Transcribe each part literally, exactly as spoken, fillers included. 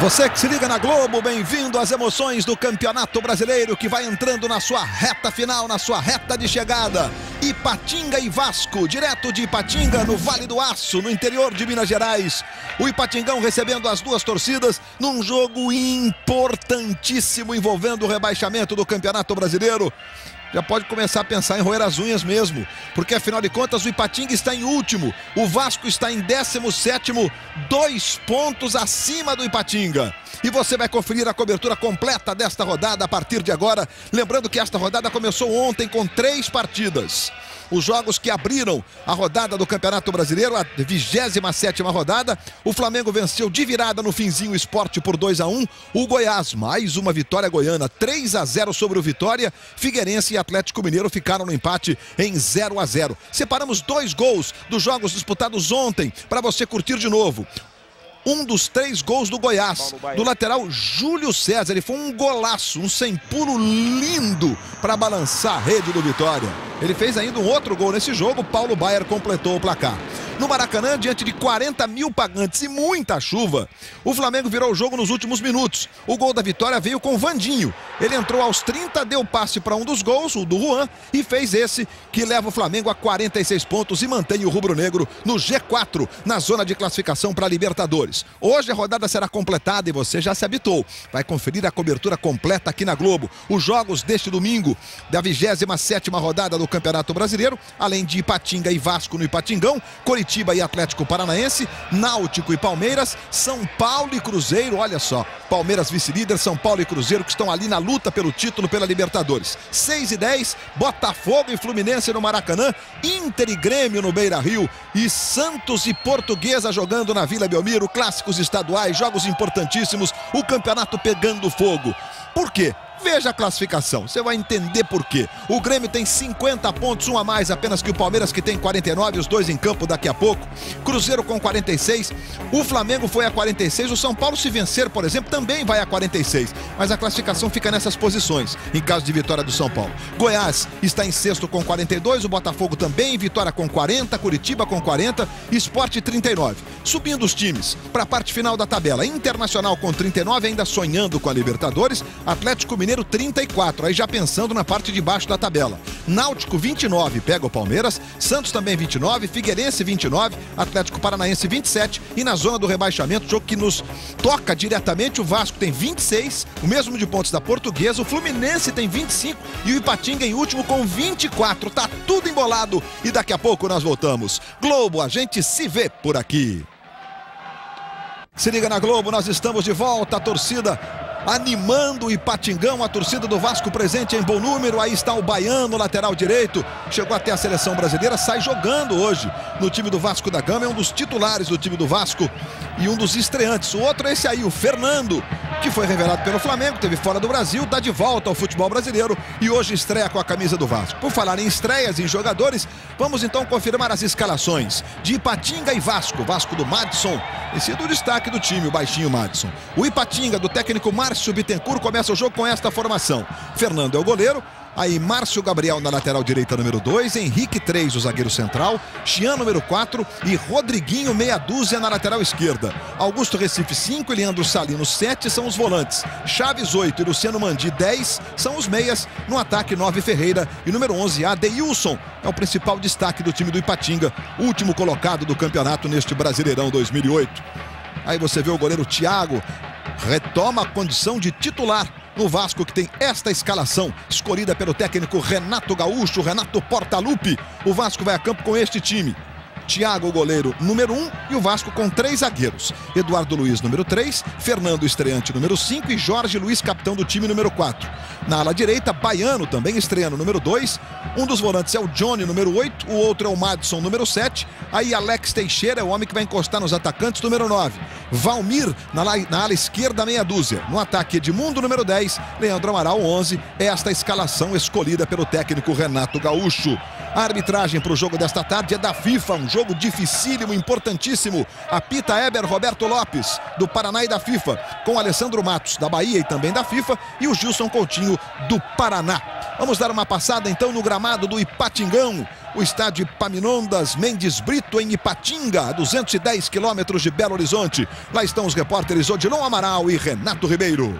Você que se liga na Globo, bem-vindo às emoções do Campeonato Brasileiro, que vai entrando na sua reta final, na sua reta de chegada. Ipatinga e Vasco, direto de Ipatinga, no Vale do Aço, no interior de Minas Gerais. O Ipatingão recebendo as duas torcidas num jogo importantíssimo envolvendo o rebaixamento do Campeonato Brasileiro. Já pode começar a pensar em roer as unhas mesmo, porque afinal de contas o Ipatinga está em último, o Vasco está em décimo sétimo, dois pontos acima do Ipatinga. E você vai conferir a cobertura completa desta rodada a partir de agora, lembrando que esta rodada começou ontem com três partidas. Os jogos que abriram a rodada do Campeonato Brasileiro, a vigésima sétima rodada, o Flamengo venceu de virada no finzinho o Sport por dois a um, o Goiás, mais uma vitória goiana, três a zero sobre o Vitória, Figueirense e Atlético Mineiro ficaram no empate em zero a zero. Separamos dois gols dos jogos disputados ontem, para você curtir de novo. Um dos três gols do Goiás, do lateral Júlio César, ele foi um golaço, um sem pulo lindo para balançar a rede do Vitória. Ele fez ainda um outro gol nesse jogo, Paulo Baier completou o placar. No Maracanã, diante de quarenta mil pagantes e muita chuva, o Flamengo virou o jogo nos últimos minutos. O gol da vitória veio com o Vandinho. Ele entrou aos trinta, deu passe para um dos gols, o do Juan, e fez esse que leva o Flamengo a quarenta e seis pontos e mantém o rubro-negro no G quatro, na zona de classificação para a Libertadores. Hoje a rodada será completada e você já se habitou. Vai conferir a cobertura completa aqui na Globo. Os jogos deste domingo da vigésima sétima rodada do Campeonato Brasileiro, além de Ipatinga e Vasco no Ipatingão, Coritiba e Atlético Paranaense, Náutico e Palmeiras, São Paulo e Cruzeiro, olha só, Palmeiras vice-líder, São Paulo e Cruzeiro que estão ali na luta pelo título, pela Libertadores. seis e dez, Botafogo e Fluminense no Maracanã, Inter e Grêmio no Beira-Rio e Santos e Portuguesa jogando na Vila Belmiro, clássicos estaduais, jogos importantíssimos, o campeonato pegando fogo. Por quê? Veja a classificação, você vai entender por quê. O Grêmio tem cinquenta pontos, um a mais apenas que o Palmeiras, que tem quarenta e nove, os dois em campo daqui a pouco. Cruzeiro com quarenta e seis, o Flamengo foi a quarenta e seis, o São Paulo, se vencer, por exemplo, também vai a quarenta e seis. Mas a classificação fica nessas posições, em caso de vitória do São Paulo. Goiás está em sexto com quarenta e dois, o Botafogo também, Vitória com quarenta, Curitiba com quarenta, Sport trinta e nove. Subindo os times para a parte final da tabela, Internacional com trinta e nove, ainda sonhando com a Libertadores, Atlético Mineiro trinta e quatro, aí já pensando na parte de baixo da tabela. Náutico vinte e nove, pega o Palmeiras, Santos também vinte e nove, Figueirense vinte e nove, Atlético Paranaense vinte e sete e na zona do rebaixamento, jogo que nos toca diretamente, o Vasco tem vinte e seis, o mesmo de pontos da Portuguesa, o Fluminense tem vinte e cinco e o Ipatinga em último com vinte e quatro, tá tudo embolado e daqui a pouco nós voltamos. Globo, a gente se vê por aqui. Se liga na Globo, nós estamos de volta, a torcida animando o Ipatingão, a torcida do Vasco presente em bom número, aí está o Baiano, lateral direito, chegou até a seleção brasileira, sai jogando hoje no time do Vasco da Gama, é um dos titulares do time do Vasco e um dos estreantes. O outro é esse aí, o Fernando, que foi revelado pelo Flamengo, esteve fora do Brasil, está de volta ao futebol brasileiro e hoje estreia com a camisa do Vasco. Por falar em estreias, em jogadores, vamos então confirmar as escalações de Ipatinga e Vasco. Vasco do Madson, esse é do destaque do time, o baixinho Madson. O Ipatinga, do técnico Márcio Bittencourt, começa o jogo com esta formação. Fernando é o goleiro. Aí Márcio Gabriel na lateral direita, número dois, Henrique três, o zagueiro central, Chian número quatro e Rodriguinho meia dúzia na lateral esquerda. Augusto Recife cinco e Leandro Salino sete são os volantes. Chaves oito e Luciano Mandi dez são os meias. No ataque nove Ferreira e número onze Adeilson é o principal destaque do time do Ipatinga, último colocado do campeonato neste Brasileirão dois mil e oito. Aí você vê o goleiro Thiago, retoma a condição de titular no Vasco, que tem esta escalação escolhida pelo técnico Renato Gaúcho, Renato Portaluppi. O Vasco vai a campo com este time. Thiago, o goleiro, número um, e o Vasco com três zagueiros. Eduardo Luiz, número três, Fernando, estreante, número cinco, e Jorge Luiz, capitão do time, número quatro. Na ala direita, Baiano, também estreando, número dois. Um dos volantes é o Johnny, número oito, o outro é o Madson, número sete. Aí Alex Teixeira é o homem que vai encostar nos atacantes, número nove. Valmir, na, na ala esquerda, meia dúzia. No ataque, Edmundo, número dez, Leandro Amaral, onze. Esta escalação escolhida pelo técnico Renato Gaúcho. A arbitragem para o jogo desta tarde é da FIFA, um jogo dificílimo, importantíssimo. Apita Héber Roberto Lopes, do Paraná e da FIFA, com Alessandro Matos, da Bahia e também da FIFA, e o Gilson Coutinho, do Paraná. Vamos dar uma passada então no gramado do Ipatingão. o estádio Paminondas Mendes Brito, em Ipatinga, a duzentos e dez quilômetros de Belo Horizonte. Lá estão os repórteres Odilon Amaral e Renato Ribeiro.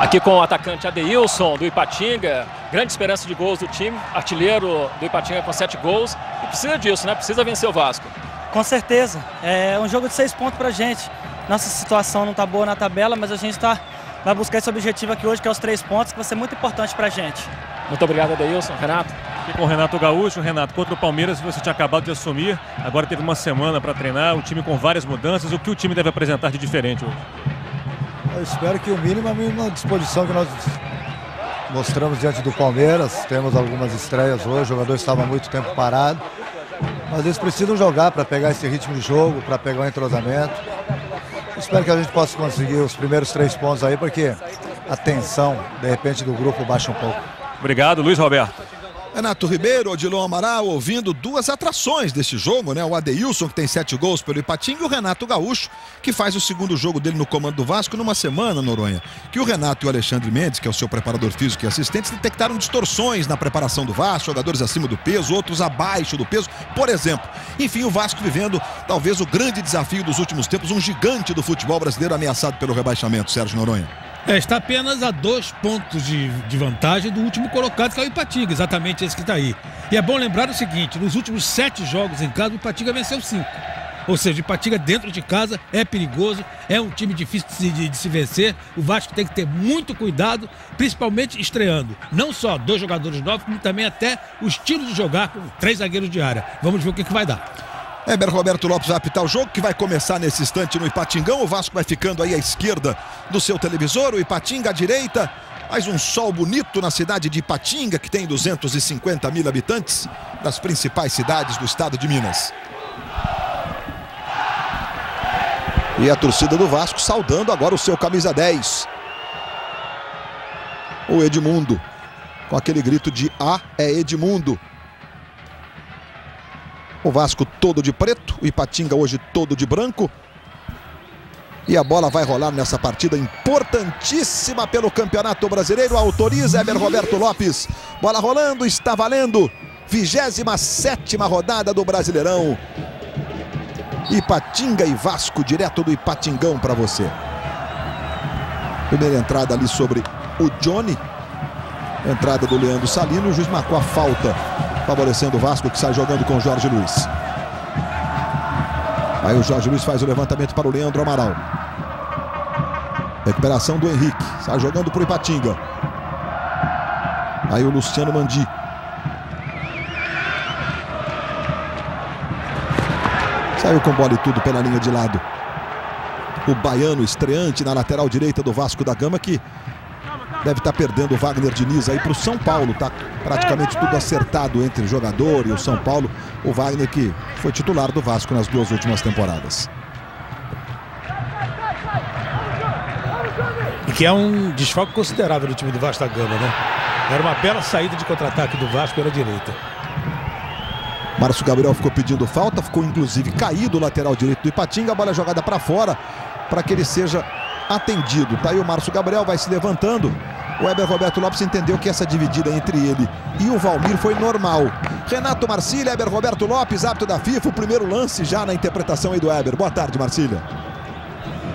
Aqui com o atacante Adeilson, do Ipatinga, grande esperança de gols do time, artilheiro do Ipatinga com sete gols. E precisa disso, né? Precisa vencer o Vasco. Com certeza. É um jogo de seis pontos pra gente. Nossa situação não tá boa na tabela, mas a gente tá, vai buscar esse objetivo aqui hoje, que é os três pontos, que vai ser muito importante pra gente. Muito obrigado, Adeilson. Renato? Aqui com o Renato Gaúcho. Renato, contra o Palmeiras, você tinha acabado de assumir, agora teve uma semana para treinar, o time com várias mudanças. O que o time deve apresentar de diferente hoje? Eu espero que o mínimo é a mesma disposição que nós mostramos diante do Palmeiras. Temos algumas estreias hoje, o jogador estava muito tempo parado, mas eles precisam jogar para pegar esse ritmo de jogo, para pegar o entrosamento. Espero que a gente possa conseguir os primeiros três pontos aí, porque a tensão, de repente, do grupo baixa um pouco. Obrigado, Luiz Roberto. Renato Ribeiro, Odilon Amaral, ouvindo duas atrações desse jogo, né? O Adeilson, que tem sete gols pelo Ipatinga, e o Renato Gaúcho, que faz o segundo jogo dele no comando do Vasco numa semana, Noronha. Que o Renato e o Alexandre Mendes, que é o seu preparador físico e assistente, detectaram distorções na preparação do Vasco, jogadores acima do peso, outros abaixo do peso, por exemplo. Enfim, o Vasco vivendo talvez o grande desafio dos últimos tempos, um gigante do futebol brasileiro ameaçado pelo rebaixamento, Sérgio Noronha. É, está apenas a dois pontos de, de vantagem do último colocado, que é o Ipatinga, exatamente esse que está aí. E é bom lembrar o seguinte, nos últimos sete jogos em casa, o Ipatinga venceu cinco. Ou seja, o Ipatinga dentro de casa é perigoso, é um time difícil de, de, de se vencer. O Vasco tem que ter muito cuidado, principalmente estreando. Não só dois jogadores novos, como também até o estilo de jogar com três zagueiros de área. Vamos ver o que, que vai dar. Héber Roberto Lopes vai apitar o jogo, que vai começar nesse instante no Ipatingão. O Vasco vai ficando aí à esquerda do seu televisor, o Ipatinga à direita. Mais um sol bonito na cidade de Ipatinga, que tem duzentos e cinquenta mil habitantes, das principais cidades do estado de Minas. E a torcida do Vasco saudando agora o seu camisa dez. O Edmundo, com aquele grito de "Ah, é Edmundo". O Vasco todo de preto, o Ipatinga hoje todo de branco. E a bola vai rolar nessa partida importantíssima pelo Campeonato Brasileiro. Autoriza Héber Roberto Lopes. Bola rolando, está valendo. vigésima sétima rodada do Brasileirão. Ipatinga e Vasco, direto do Ipatingão para você. Primeira entrada ali sobre o Johnny. Entrada do Leandro Salino, o juiz marcou a falta, favorecendo o Vasco, que sai jogando com o Jorge Luiz. Aí o Jorge Luiz faz o levantamento para o Leandro Amaral. Recuperação do Henrique, sai jogando para o Ipatinga. Aí o Luciano Mandi. Saiu com bola e tudo pela linha de lado. O Baiano, estreante na lateral direita do Vasco da Gama, que deve estar perdendo o Wagner Diniz aí para o São Paulo. Tá praticamente tudo acertado entre o jogador e o São Paulo. O Wagner, que foi titular do Vasco nas duas últimas temporadas. E que é um desfalque considerável do time do Vasco da Gama, né? Era uma bela saída de contra-ataque do Vasco pela direita. Márcio Gabriel ficou pedindo falta, ficou inclusive caído o lateral direito do Ipatinga. A bola é jogada para fora para que ele seja atendido. Tá aí o Márcio Gabriel, vai se levantando. O Héber Roberto Lopes entendeu que essa dividida entre ele e o Valmir foi normal. Renato Marcília, Héber Roberto Lopes, árbitro da FIFA, o primeiro lance já na interpretação aí do Héber. Boa tarde, Marcília.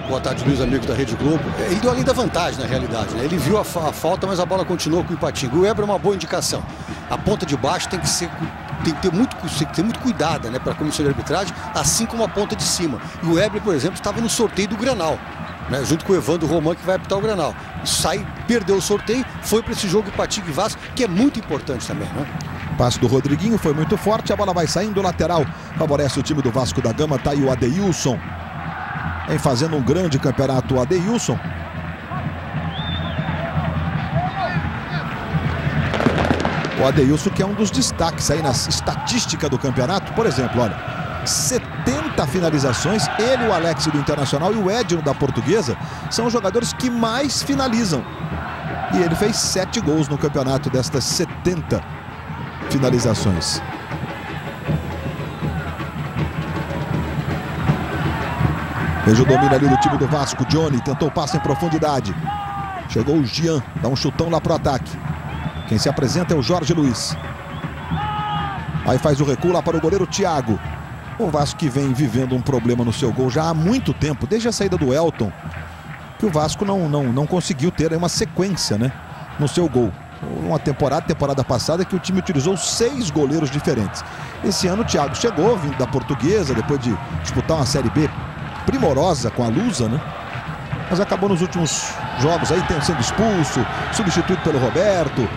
Boa tarde, Luiz, amigos da Rede Globo. Ele deu além da vantagem, na realidade, né? Ele viu a, fa a falta, mas a bola continuou com o Ipatinga. O Héber é uma boa indicação. A ponta de baixo tem que ser... Tem que ter muito, tem que ter muito cuidado, né, para a comissão de arbitragem, assim como a ponta de cima. E o Héber, por exemplo, estava no sorteio do Granal, né, junto com o Evandro Roman, que vai apitar o Granal. Sai, perdeu o sorteio, foi para esse jogo Ipatinga e Vasco, que é muito importante também, né? O passo do Rodriguinho foi muito forte, a bola vai saindo do lateral. Favorece o time do Vasco da Gama, tá aí o Adeilson. Vem fazendo um grande campeonato o Adeilson. O Adeilson, que é um dos destaques aí na estatística do campeonato. Por exemplo, olha, setenta finalizações, ele, o Alex do Internacional e o Edno da Portuguesa são os jogadores que mais finalizam. E ele fez sete gols no campeonato destas setenta finalizações. Veja o domínio ali do time do Vasco. Johnny tentou o passe em profundidade. Chegou o Jean, dá um chutão lá pro ataque. Quem se apresenta é o Jorge Luiz. Aí faz o recuo lá para o goleiro Thiago. O Vasco que vem vivendo um problema no seu gol já há muito tempo, desde a saída do Elton, que o Vasco não, não, não conseguiu ter uma sequência, né, no seu gol. Uma temporada, temporada passada, que o time utilizou seis goleiros diferentes. Esse ano o Thiago chegou, vindo da Portuguesa, depois de disputar uma Série B primorosa com a Lusa, né? Mas acabou nos últimos jogos aí sendo expulso, substituído pelo Roberto.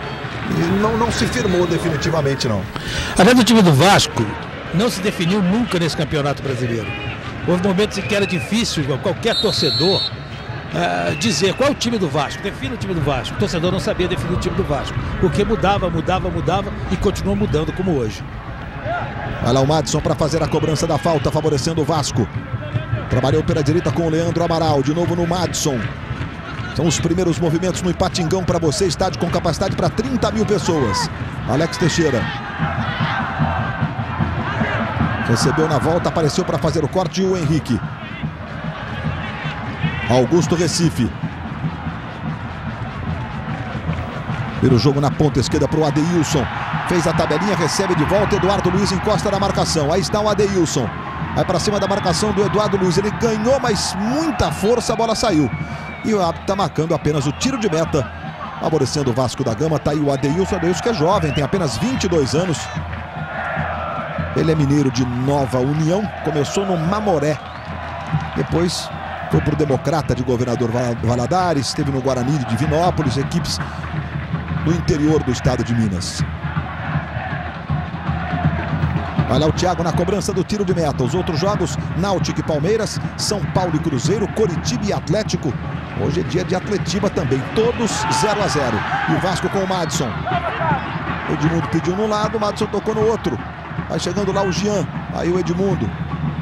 E não, não se firmou definitivamente, não. Aliás, o time do Vasco não se definiu nunca nesse Campeonato Brasileiro. Houve momentos em que era difícil qualquer torcedor Uh, dizer qual é o time do Vasco, define o time do Vasco. O torcedor não sabia definir o time do Vasco, porque mudava, mudava, mudava e continuou mudando como hoje. Vai lá o Madson para fazer a cobrança da falta, favorecendo o Vasco. Trabalhou pela direita com o Leandro Amaral, de novo no Madson. São os primeiros movimentos no Ipatingão para você, estádio com capacidade para trinta mil pessoas. Alex Teixeira recebeu na volta, apareceu para fazer o corte e o Henrique. Augusto Recife. Vira o jogo na ponta esquerda para o Adeilson. Fez a tabelinha, recebe de volta. Eduardo Luiz encosta na marcação. Aí está o Adeilson. Vai para cima da marcação do Eduardo Luiz. Ele ganhou, mas muita força, a bola saiu. E o árbitro está marcando apenas o tiro de meta, favorecendo o Vasco da Gama. Está aí o Adeilson. Adeilson que é jovem, tem apenas vinte e dois anos. Ele é mineiro de Nova União. Começou no Mamoré. Depois foi para o Democrata de Governador Valadares, esteve no Guarani de Divinópolis, equipes do interior do estado de Minas. Olha o Thiago na cobrança do tiro de meta. Os outros jogos, Náutico e Palmeiras, São Paulo e Cruzeiro, Coritiba e Atlético. Hoje é dia de Atletiba também, todos zero a zero. E o Vasco com o Madson. O Edmundo pediu no lado, o Madson tocou no outro. Vai chegando lá o Jean, aí o Edmundo.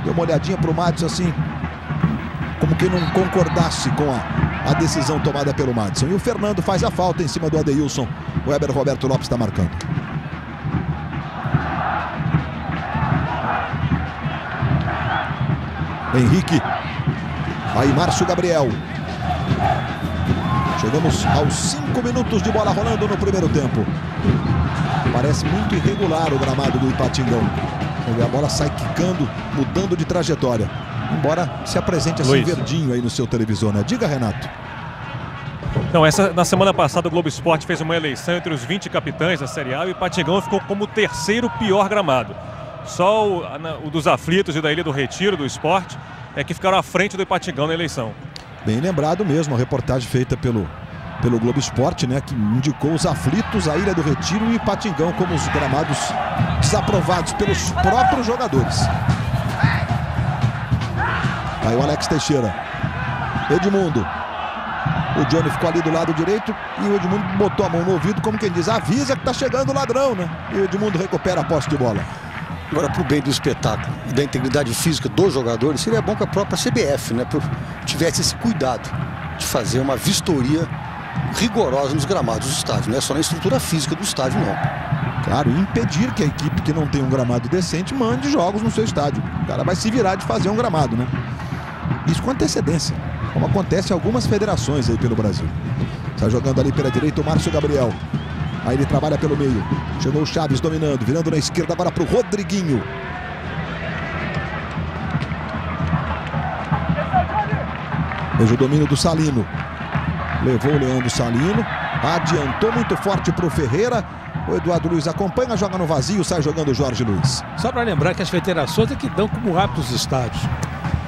Deu uma olhadinha para o Madson assim, como quem não concordasse com a, a decisão tomada pelo Madson. E o Fernando faz a falta em cima do Adeilson. O Héber Roberto Lopes está marcando. Henrique. Aí Márcio Gabriel. Chegamos aos cinco minutos de bola rolando no primeiro tempo. Parece muito irregular o gramado do Ipatingão. A bola sai quicando, mudando de trajetória. Embora se apresente assim, Luiz, verdinho aí no seu televisor, né? Diga, Renato. Não, essa, na semana passada o Globo Esporte fez uma eleição entre os vinte capitães da Série A e o Ipatingão ficou como o terceiro pior gramado. Só o, na, o dos Aflitos e da Ilha do Retiro, do Esporte, é que ficaram à frente do Ipatingão na eleição. Bem lembrado mesmo, a reportagem feita pelo, pelo Globo Esporte, né? Que indicou os Aflitos, a Ilha do Retiro e o Ipatingão como os gramados desaprovados pelos próprios jogadores. Aí o Alex Teixeira. Edmundo. O Johnny ficou ali do lado direito e o Edmundo botou a mão no ouvido, como quem diz, avisa que tá chegando o ladrão, né? E o Edmundo recupera a posse de bola. Agora, pro bem do espetáculo e da integridade física dos jogadores, seria bom que a própria C B F, né, tivesse esse cuidado de fazer uma vistoria rigorosa nos gramados do estádio. Não é só na estrutura física do estádio, não. Claro, impedir que a equipe que não tem um gramado decente mande jogos no seu estádio. O cara vai se virar de fazer um gramado, né? Isso com antecedência, como acontece em algumas federações aí pelo Brasil. Está jogando ali pela direita o Márcio Gabriel. Aí ele trabalha pelo meio. Chegou o Chaves dominando, virando na esquerda agora para o Rodriguinho. Veja o domínio do Salino. Levou o Leandro Salino. Adiantou muito forte para o Ferreira. O Eduardo Luiz acompanha, joga no vazio, sai jogando o Jorge Luiz. Só para lembrar que as federações é que dão como rápido os estádios.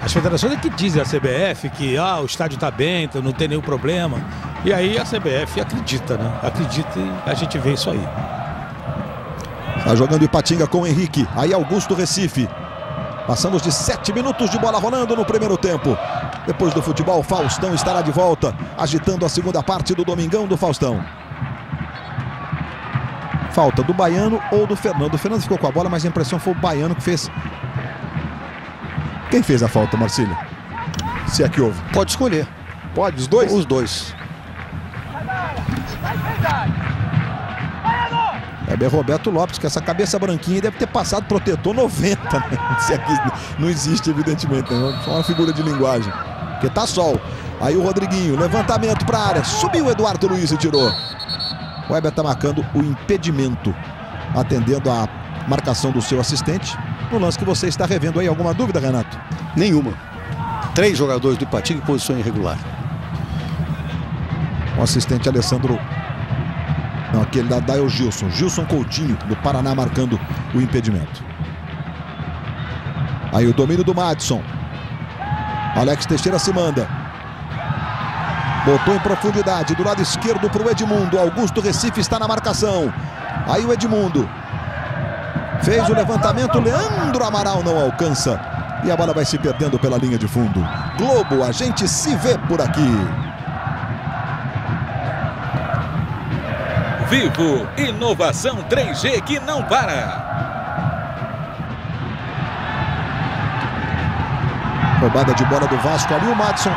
As federações é que dizem à C B F que ah, o estádio está bem, então não tem nenhum problema. E aí a C B F acredita, né? Acredita e a gente vê isso aí. Está jogando Ipatinga com o Henrique. Aí Augusto Recife. Passamos de sete minutos de bola rolando no primeiro tempo. Depois do futebol, Faustão estará de volta, agitando a segunda parte do Domingão do Faustão. Falta do Baiano ou do Fernando. O Fernando ficou com a bola, mas a impressão foi o Baiano que fez... Quem fez a falta, Marcílio? Se é que houve. Pode escolher. Pode, os dois? Os dois. Héber Roberto Lopes, que essa cabeça branquinha deve ter passado protetor noventa, né? Se é que não existe, evidentemente. Né? Só uma figura de linguagem. Porque tá sol. Aí o Rodriguinho, levantamento para a área. Subiu o Eduardo Luiz e tirou. O Héber tá marcando o impedimento, atendendo a marcação do seu assistente. No lance que você está revendo aí, alguma dúvida, Renato? Nenhuma. Três jogadores do Ipatinga em posição irregular. O assistente Alessandro... Não, aquele da Dael Gilson. Gilson Coutinho, do Paraná, marcando o impedimento. Aí o domínio do Madson. Alex Teixeira se manda. Botou em profundidade do lado esquerdo para o Edmundo. Augusto Recife está na marcação. Aí o Edmundo fez o levantamento. Leandro Amaral não alcança. E a bola vai se perdendo pela linha de fundo. Globo, a gente se vê por aqui. Vivo, inovação três G que não para. Roubada de bola do Vasco ali, o Madson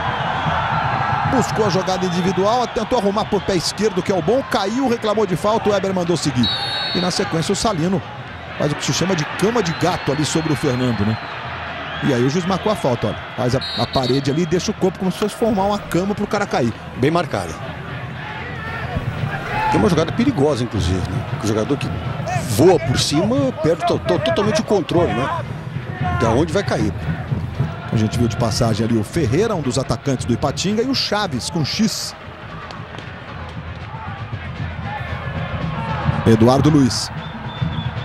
buscou a jogada individual, tentou arrumar por pé esquerdo, que é o bom, caiu, reclamou de falta, o Héber mandou seguir. E na sequência o Salino faz o que se chama de cama de gato ali sobre o Fernando, né? E aí o juiz marcou a falta, olha, faz a, a parede ali e deixa o corpo como se fosse formar uma cama para o cara cair. Bem marcada. É uma jogada perigosa, inclusive, né? O jogador que voa por cima perde to to totalmente o controle, né? De onde vai cair. A gente viu de passagem ali o Ferreira, um dos atacantes do Ipatinga, e o Chaves, com X. Eduardo Luiz.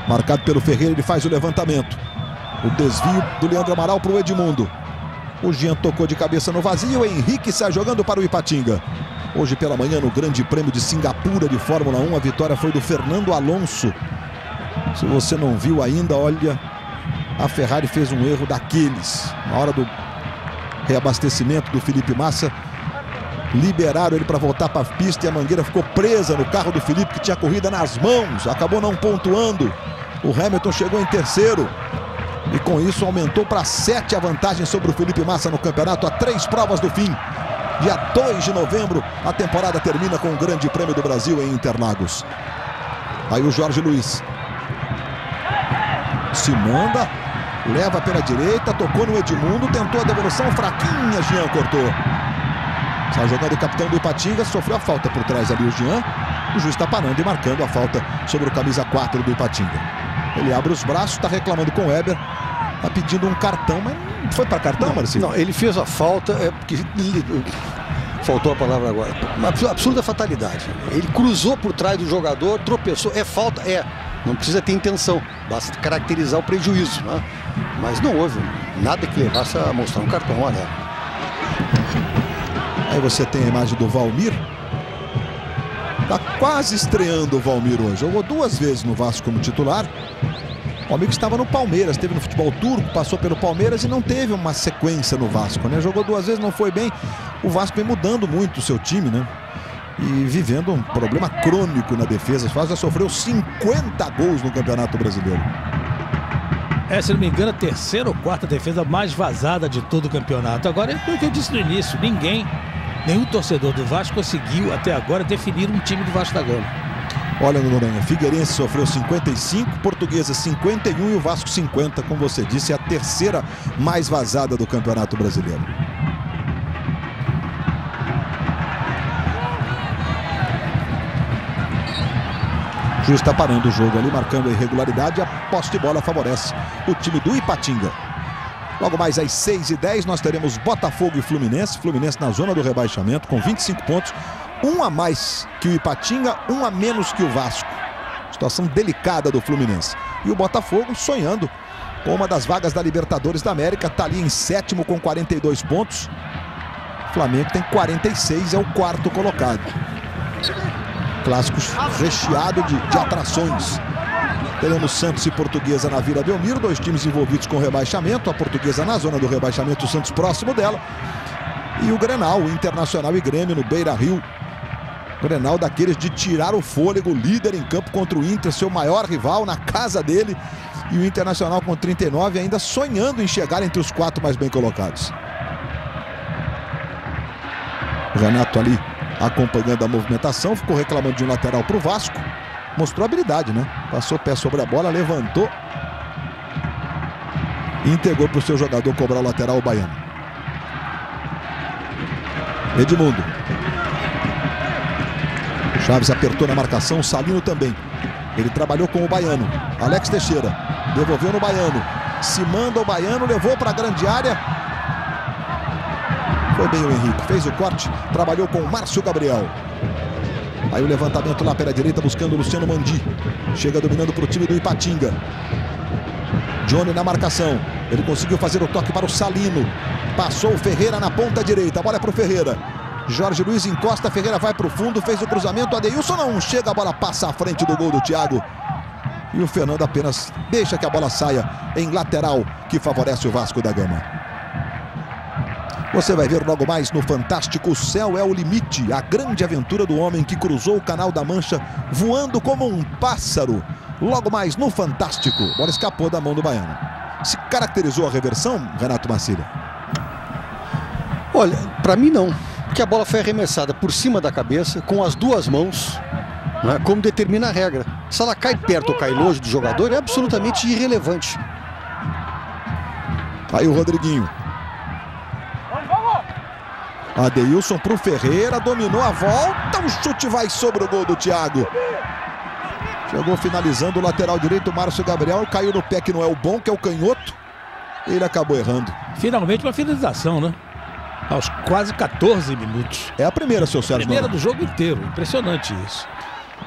Marcado pelo Ferreira, ele faz o levantamento. O desvio do Leandro Amaral para o Edmundo. O Jean tocou de cabeça no vazio, o Henrique sai jogando para o Ipatinga. Hoje pela manhã, no Grande Prêmio de Singapura de Fórmula um, a vitória foi do Fernando Alonso. Se você não viu ainda, olha, a Ferrari fez um erro daqueles. Na hora do reabastecimento do Felipe Massa, liberaram ele para voltar para a pista e a mangueira ficou presa no carro do Felipe, que tinha corrida nas mãos. Acabou não pontuando. O Hamilton chegou em terceiro. E com isso aumentou para sete a vantagem sobre o Felipe Massa no campeonato, a três provas do fim. Dia dois de novembro, a temporada termina com o Grande Prêmio do Brasil em Interlagos. Aí o Jorge Luiz se manda, leva pela direita, tocou no Edmundo, tentou a devolução, fraquinha, Jean cortou. Sai jogando o capitão do Ipatinga, sofreu a falta por trás ali o Jean. O juiz está parando e marcando a falta sobre o camisa quatro do Ipatinga. Ele abre os braços, está reclamando com o Héber. Tá pedindo um cartão, mas não foi para cartão, não, Marcinho? Não, ele fez a falta, é porque ele, faltou a palavra agora, uma absurda fatalidade. Ele cruzou por trás do jogador, tropeçou, é falta, é. Não precisa ter intenção, basta caracterizar o prejuízo, né? Mas não houve nada que levasse a mostrar um cartão, olha. Aí você tem a imagem do Valmir. Tá quase estreando o Valmir hoje. Jogou duas vezes no Vasco como titular. O amigo estava no Palmeiras, esteve no futebol turco, passou pelo Palmeiras e não teve uma sequência no Vasco, né? Jogou duas vezes, não foi bem. O Vasco vem mudando muito o seu time, né? E vivendo um problema crônico na defesa. O Vasco já sofreu cinquenta gols no Campeonato Brasileiro. É, se não me engano, a terceira ou quarta defesa mais vazada de todo o campeonato. Agora, é o que eu disse no início, ninguém, nenhum torcedor do Vasco conseguiu até agora definir um time do Vasco da Gama. Olha no Noronha, Figueirense sofreu cinquenta e cinco, Portuguesa cinquenta e um e o Vasco cinquenta, como você disse, é a terceira mais vazada do Campeonato Brasileiro. O juiz está parando o jogo ali, marcando a irregularidade, a posse de bola favorece o time do Ipatinga. Logo mais às seis e dez nós teremos Botafogo e Fluminense, Fluminense na zona do rebaixamento com vinte e cinco pontos. Um a mais que o Ipatinga, um a menos que o Vasco. Situação delicada do Fluminense. E o Botafogo sonhando com uma das vagas da Libertadores da América. Está ali em sétimo com quarenta e dois pontos. O Flamengo tem quarenta e seis, é o quarto colocado. Clássicos recheado de, de atrações. Teremos Santos e Portuguesa na Vila Belmiro. Dois times envolvidos com rebaixamento. A Portuguesa na zona do rebaixamento, o Santos próximo dela. E o Grenal, Internacional e Grêmio no Beira-Rio. Grenal daqueles de tirar o fôlego, líder em campo contra o Inter, seu maior rival na casa dele. E o Internacional com trinta e nove ainda sonhando em chegar entre os quatro mais bem colocados. O Renato ali acompanhando a movimentação, ficou reclamando de um lateral para o Vasco. Mostrou habilidade, né? Passou o pé sobre a bola, levantou. E entregou para o seu jogador cobrar o lateral, o baiano. Edmundo. Chaves apertou na marcação, Salino também. Ele trabalhou com o Baiano. Alex Teixeira devolveu no Baiano. Se manda o Baiano, levou para a grande área. Foi bem o Henrique. Fez o corte, trabalhou com o Márcio Gabriel. Aí o levantamento lá pela direita, buscando o Luciano Mandi. Chega dominando para o time do Ipatinga. Johnny na marcação. Ele conseguiu fazer o toque para o Salino. Passou o Ferreira na ponta direita. A bola é para o Ferreira. Jorge Luiz encosta, Ferreira vai para o fundo, fez o cruzamento, Adeilson não chega, a bola passa à frente do gol do Thiago. E o Fernando apenas deixa que a bola saia em lateral, que favorece o Vasco da Gama. Você vai ver logo mais no Fantástico O Céu é o Limite, a grande aventura do homem que cruzou o Canal da Mancha voando como um pássaro. Logo mais no Fantástico, a bola escapou da mão do Baiano. Se caracterizou a reversão, Renato Marcílio? Olha, para mim não. Porque a bola foi arremessada por cima da cabeça, com as duas mãos, né, como determina a regra. Se ela cai perto ou cai longe do jogador, é absolutamente irrelevante. Aí o Rodriguinho. Adeilson para o Ferreira, dominou a volta, o chute vai sobre o gol do Thiago. Chegou finalizando o lateral direito, Márcio Gabriel, caiu no pé que não é o bom, que é o canhoto. Ele acabou errando. Finalmente uma finalização, né? Aos quase quatorze minutos. É a primeira, seu Sérgio. Primeira do jogo inteiro. Impressionante isso.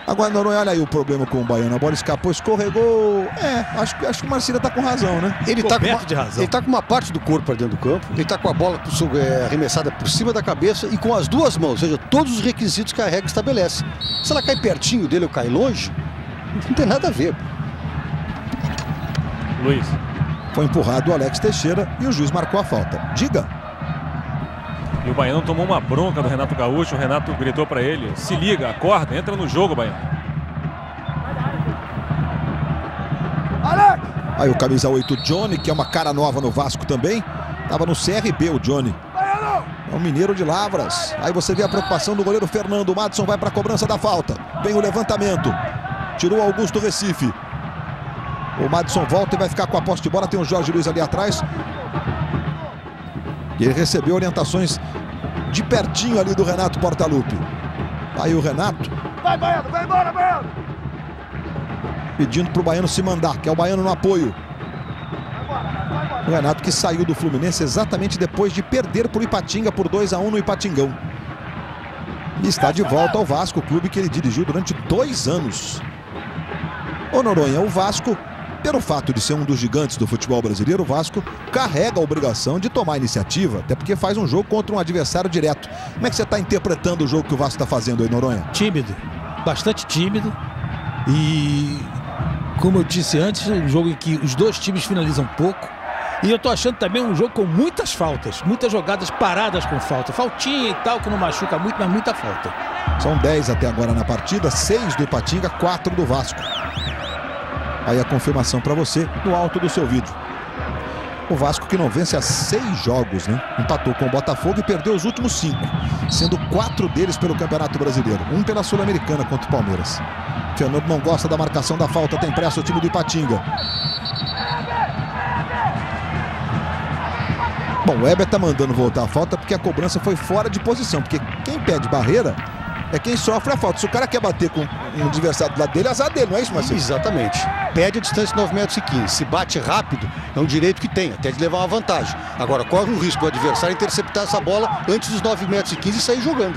Agora, Noronha, olha aí o problema com o Baiano. A bola escapou, escorregou. É, acho, acho que o Marcílio tá com razão, né? Ele tá com, uma, de razão. ele tá com uma parte do corpo para dentro do campo. Ele tá com a bola é, arremessada por cima da cabeça e com as duas mãos. Ou seja, todos os requisitos que a regra estabelece. Se ela cai pertinho dele ou cai longe, não tem nada a ver. Luiz. Foi empurrado o Alex Teixeira e o juiz marcou a falta. Diga. E o Baiano tomou uma bronca do Renato Gaúcho. O Renato gritou para ele: se liga, acorda, entra no jogo, Baiano. Aí o camisa oito, Johnny, que é uma cara nova no Vasco também. Tava no C R B o Johnny. É um mineiro de Lavras. Aí você vê a preocupação do goleiro Fernando. O Madson vai para a cobrança da falta. Vem o levantamento. Tirou Augusto Recife. O Madson volta e vai ficar com a posse de bola. Tem o Jorge Luiz ali atrás. E ele recebeu orientações de pertinho ali do Renato Portaluppi. Aí o Renato... Vai, Baiano! Vai embora, Baiano! Pedindo para o Baiano se mandar, que é o Baiano no apoio. O Renato que saiu do Fluminense exatamente depois de perder para o Ipatinga por dois a um no Ipatingão. E está de volta ao Vasco, o clube que ele dirigiu durante dois anos. Ô Noronha, o Vasco... Pelo fato de ser um dos gigantes do futebol brasileiro, o Vasco carrega a obrigação de tomar iniciativa, até porque faz um jogo contra um adversário direto. Como é que você está interpretando o jogo que o Vasco está fazendo aí, Noronha? Tímido, bastante tímido. E, como eu disse antes, um jogo em que os dois times finalizam pouco. E eu estou achando também um jogo com muitas faltas, muitas jogadas paradas com falta. Faltinha e tal, que não machuca muito, mas muita falta. São dez até agora na partida, seis do Ipatinga, quatro do Vasco. Aí a confirmação para você no alto do seu vídeo. O Vasco que não vence há seis jogos, né? Empatou com o Botafogo e perdeu os últimos cinco, sendo quatro deles pelo Campeonato Brasileiro, um pela Sul-Americana contra o Palmeiras. Fernando não gosta da marcação da falta, tem pressa o time do Ipatinga. Bom, o Héber tá mandando voltar a falta porque a cobrança foi fora de posição, porque quem pede barreira... É quem sofre a falta. Se o cara quer bater com um adversário do lado dele, azar dele, não é isso, Marcelo? Exatamente. Pede a distância de nove metros e quinze. Se bate rápido, é um direito que tem, até de levar uma vantagem. Agora, corre o risco do adversário interceptar essa bola antes dos nove metros e quinze e sair jogando.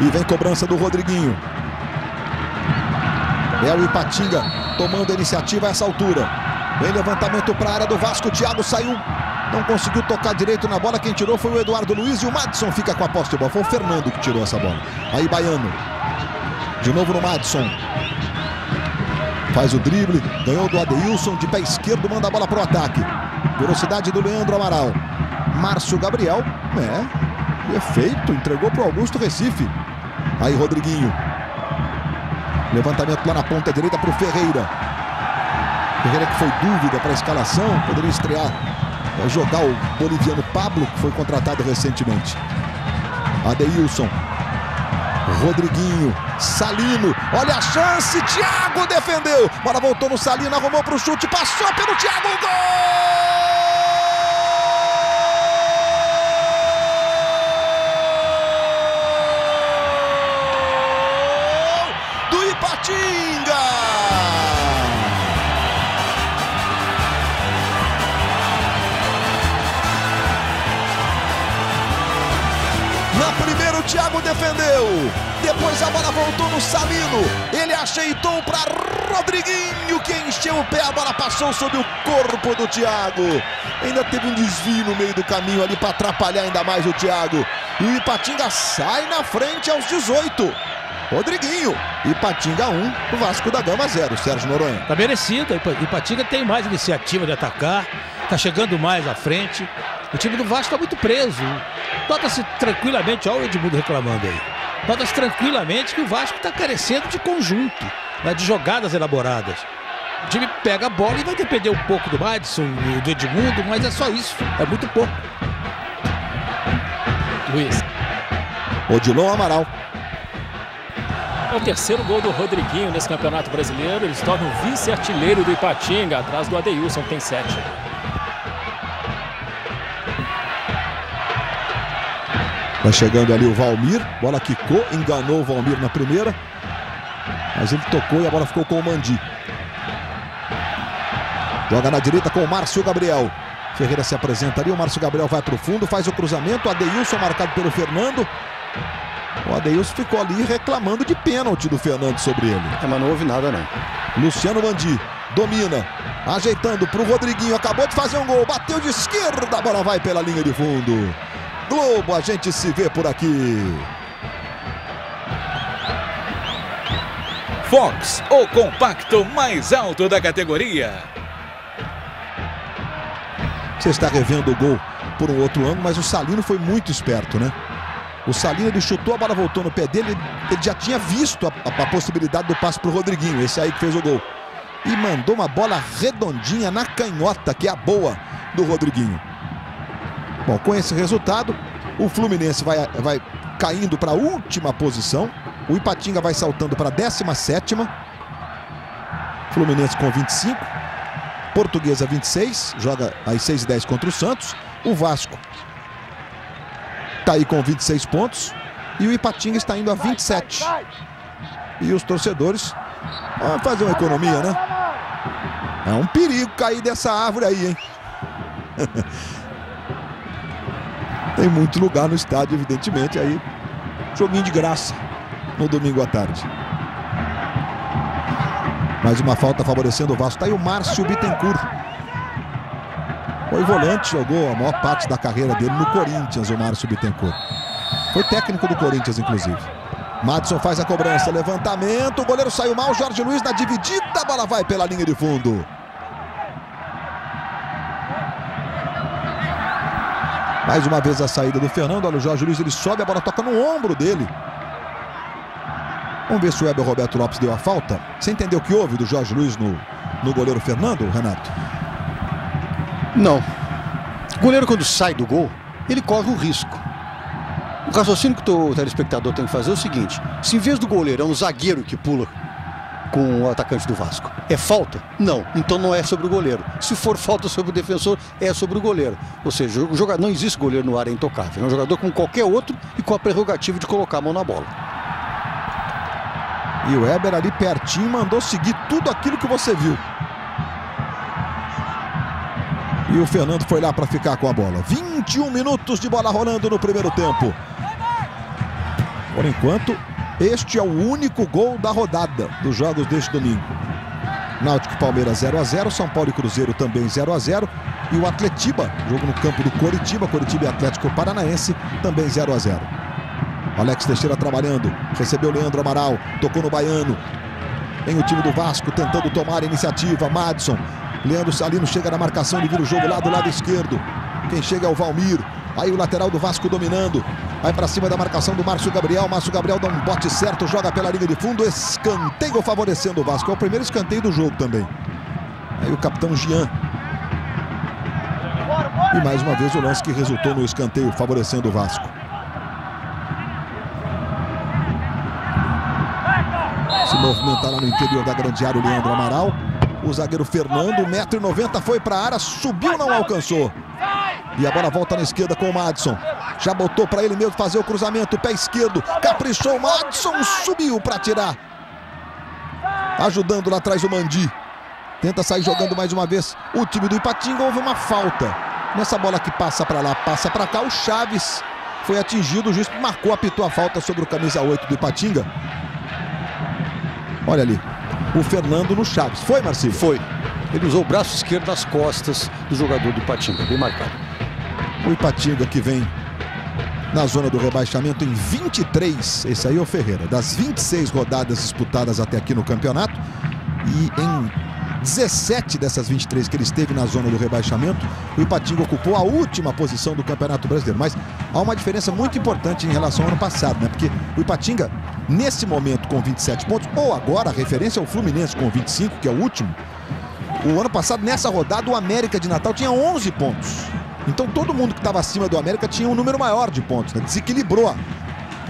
E vem cobrança do Rodriguinho. É o Ipatinga tomando a iniciativa a essa altura. Vem levantamento para a área do Vasco. O Thiago saiu... Não conseguiu tocar direito na bola. Quem tirou foi o Eduardo Luiz e o Madson fica com a posse de bola. Foi o Fernando que tirou essa bola. Aí Baiano. De novo no Madson. Faz o drible. Ganhou do Adeilson. De pé esquerdo manda a bola para o ataque. Velocidade do Leandro Amaral. Márcio Gabriel. É. Efeito. Entregou para o Augusto Recife. Aí Rodriguinho. Levantamento lá na ponta direita para o Ferreira. Ferreira que foi dúvida para a escalação. Poderia estrear. Vai jogar o boliviano Pablo, que foi contratado recentemente. Adeilson. Rodriguinho. Salino. Olha a chance. Thiago defendeu. Bola voltou no Salino. Arrumou para o chute. Passou pelo Thiago. Gol! primeiro, o Thiago defendeu. Depois a bola voltou no Salino. Ele ajeitou para Rodriguinho, que encheu o pé. A bola passou sobre o corpo do Thiago. Ainda teve um desvio no meio do caminho ali para atrapalhar ainda mais o Thiago. E o Ipatinga sai na frente aos dezoito. Rodriguinho, Ipatinga um, Vasco da Gama zero, Sérgio Noronha. Tá merecido, Ipatinga tem mais iniciativa de atacar, tá chegando mais à frente. O time do Vasco tá muito preso. Nota-se tranquilamente, olha o Edmundo reclamando aí. Nota-se tranquilamente que o Vasco tá carecendo de conjunto, né, de jogadas elaboradas. O time pega a bola e vai depender um pouco do Madson, do Edmundo, mas é só isso, é muito pouco. Luiz. Odilon Amaral. É o terceiro gol do Rodriguinho nesse Campeonato Brasileiro. Ele se torna o vice-artilheiro do Ipatinga, atrás do Adeilson, que tem sete. Vai chegando ali o Valmir. Bola quicou, enganou o Valmir na primeira. Mas ele tocou e a bola ficou com o Mandi. Joga na direita com o Márcio Gabriel. Ferreira se apresenta ali. O Márcio Gabriel vai para o fundo, faz o cruzamento. O Adeilson marcado pelo Fernando. O Adeilson ficou ali reclamando de pênalti do Fernando sobre ele. É, mas não houve nada, não. Luciano Mandi domina, ajeitando para o Rodriguinho. Acabou de fazer um gol, bateu de esquerda, a bola vai pela linha de fundo. Globo, a gente se vê por aqui. Fox, o compacto mais alto da categoria. Você está revendo o gol por um outro ângulo, mas o Salino foi muito esperto, né? O Salino, ele chutou, a bola voltou no pé dele, ele já tinha visto a, a, a possibilidade do passe para o Rodriguinho, esse aí que fez o gol. E mandou uma bola redondinha na canhota, que é a boa do Rodriguinho. Bom, com esse resultado, o Fluminense vai, vai caindo para a última posição, o Ipatinga vai saltando para a décima sétima. Fluminense com vinte e cinco, Portuguesa vinte e seis, joga às seis e dez contra o Santos, o Vasco está aí com vinte e seis pontos e o Ipatinga está indo a vinte e sete. E os torcedores vão fazer uma economia, né? É um perigo cair dessa árvore aí, hein? Tem muito lugar no estádio, evidentemente. Aí, joguinho de graça no domingo à tarde. Mais uma falta favorecendo o Vasco. Está aí o Márcio Bittencourt. Foi volante, jogou a maior parte da carreira dele no Corinthians, o Márcio Bittencourt. Foi técnico do Corinthians, inclusive. Madson faz a cobrança, levantamento, o goleiro saiu mal, Jorge Luiz na dividida, a bola vai pela linha de fundo. Mais uma vez a saída do Fernando, olha o Jorge Luiz, ele sobe, a bola toca no ombro dele. Vamos ver se o Héber Roberto Lopes deu a falta. Você entendeu o que houve do Jorge Luiz no, no goleiro Fernando, Renato? Não. O goleiro, quando sai do gol, ele corre o risco. O raciocínio que o telespectador tem que fazer é o seguinte: se em vez do goleiro é um zagueiro que pula com o atacante do Vasco, é falta? Não. Então não é sobre o goleiro. Se for falta sobre o defensor, é sobre o goleiro. Ou seja, o jogador, não existe goleiro no ar, é intocável. É um jogador como qualquer outro e com a prerrogativa de colocar a mão na bola. E o Héber ali pertinho mandou seguir tudo aquilo que você viu. E o Fernando foi lá para ficar com a bola. vinte e um minutos de bola rolando no primeiro tempo. Por enquanto, este é o único gol da rodada dos jogos deste domingo. Náutico e Palmeiras zero a zero, São Paulo e Cruzeiro também zero a zero. E o Atletiba, jogo no campo do Coritiba, Coritiba e Atlético Paranaense, também zero a zero. Alex Teixeira trabalhando, recebeu Leandro Amaral, tocou no Baiano. Tem o time do Vasco tentando tomar a iniciativa, Madson. Leandro Salino chega na marcação, ele vira o jogo lá do lado esquerdo. Quem chega é o Valmir. Aí o lateral do Vasco dominando. Vai para cima da marcação do Márcio Gabriel. Márcio Gabriel dá um bote certo, joga pela linha de fundo. Escanteio favorecendo o Vasco. É o primeiro escanteio do jogo também. Aí o capitão Jean. E mais uma vez o lance que resultou no escanteio favorecendo o Vasco. Se movimentar lá no interior da grande área o Leandro Amaral. O zagueiro Fernando, um metro e noventa, foi para a área, subiu, não alcançou. E a bola volta na esquerda com o Madson. Já botou para ele mesmo fazer o cruzamento, pé esquerdo. Caprichou o Madson, subiu para tirar. Ajudando lá atrás o Mandi. Tenta sair jogando mais uma vez. O time do Ipatinga, houve uma falta. Nessa bola que passa para lá, passa para cá, o Chaves foi atingido, o juiz marcou, apitou a falta sobre o camisa oito do Ipatinga. Olha ali, o Fernando no Chaves. Foi, Marcinho? Foi. Ele usou o braço esquerdo nas costas do jogador do Ipatinga, bem marcado. O Ipatinga que vem na zona do rebaixamento em vinte e três, esse aí é o Ferreira, das vinte e seis rodadas disputadas até aqui no campeonato, e em dezessete dessas vinte e três que ele esteve na zona do rebaixamento, o Ipatinga ocupou a última posição do Campeonato Brasileiro. Mas há uma diferença muito importante em relação ao ano passado, né? Porque o Ipatinga, nesse momento, com vinte e sete pontos, ou agora, a referência é o Fluminense com vinte e cinco, que é o último. O ano passado, nessa rodada, o América de Natal tinha onze pontos. Então, todo mundo que estava acima do América tinha um número maior de pontos, né? Desequilibrou.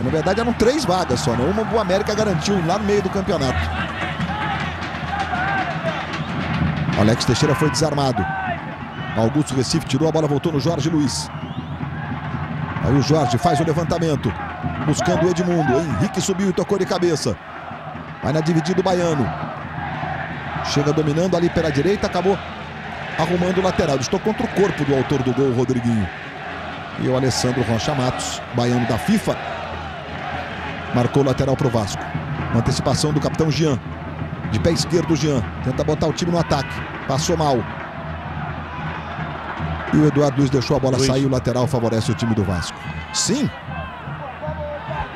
Na verdade, eram três vagas só, né? Uma o América garantiu lá no meio do campeonato. Alex Teixeira foi desarmado. Augusto Recife tirou a bola, voltou no Jorge Luiz. Aí o Jorge faz o levantamento, buscando o Edmundo. Henrique subiu e tocou de cabeça. Vai na dividida o Baiano. Chega dominando ali pela direita, acabou arrumando o lateral. Estou contra o corpo do autor do gol, o Rodriguinho. E o Alessandro Rocha Matos, baiano da FIFA, marcou o lateral para o Vasco. Uma antecipação do capitão Jean. De pé esquerdo o Jean, tenta botar o time no ataque, passou mal. E o Eduardo Luiz deixou a bola Luiz. sair, o lateral favorece o time do Vasco. Sim.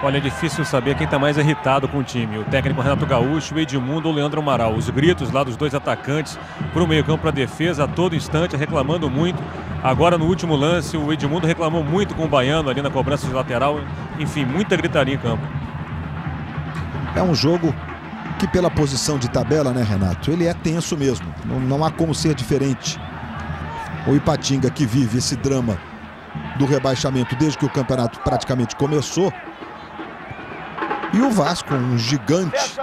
Olha, é difícil saber quem está mais irritado com o time, o técnico Renato Gaúcho, o Edmundo ou o Leandro Amaral. Os gritos lá dos dois atacantes para o meio campo, para a defesa, a todo instante, reclamando muito. Agora no último lance o Edmundo reclamou muito com o Baiano ali na cobrança de lateral. Enfim, muita gritaria em campo. É um jogo que pela posição de tabela, né, Renato, ele é tenso mesmo, não, não há como ser diferente. O Ipatinga, que vive esse drama do rebaixamento desde que o campeonato praticamente começou, e o Vasco, um gigante,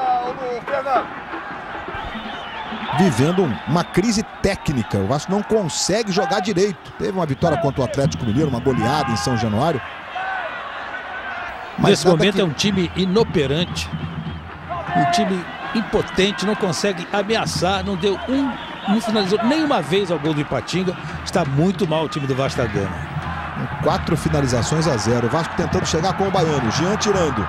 vivendo uma crise técnica. O Vasco não consegue jogar direito. Teve uma vitória contra o Atlético Mineiro, uma goleada em São Januário, mas nesse momento que... é um time inoperante. Um time impotente, não consegue ameaçar, não deu um, não finalizou nenhuma vez ao gol do Ipatinga. Está muito mal o time do Vasco da Gama. Quatro finalizações a zero. O Vasco tentando chegar com o Baiano. Jean tirando.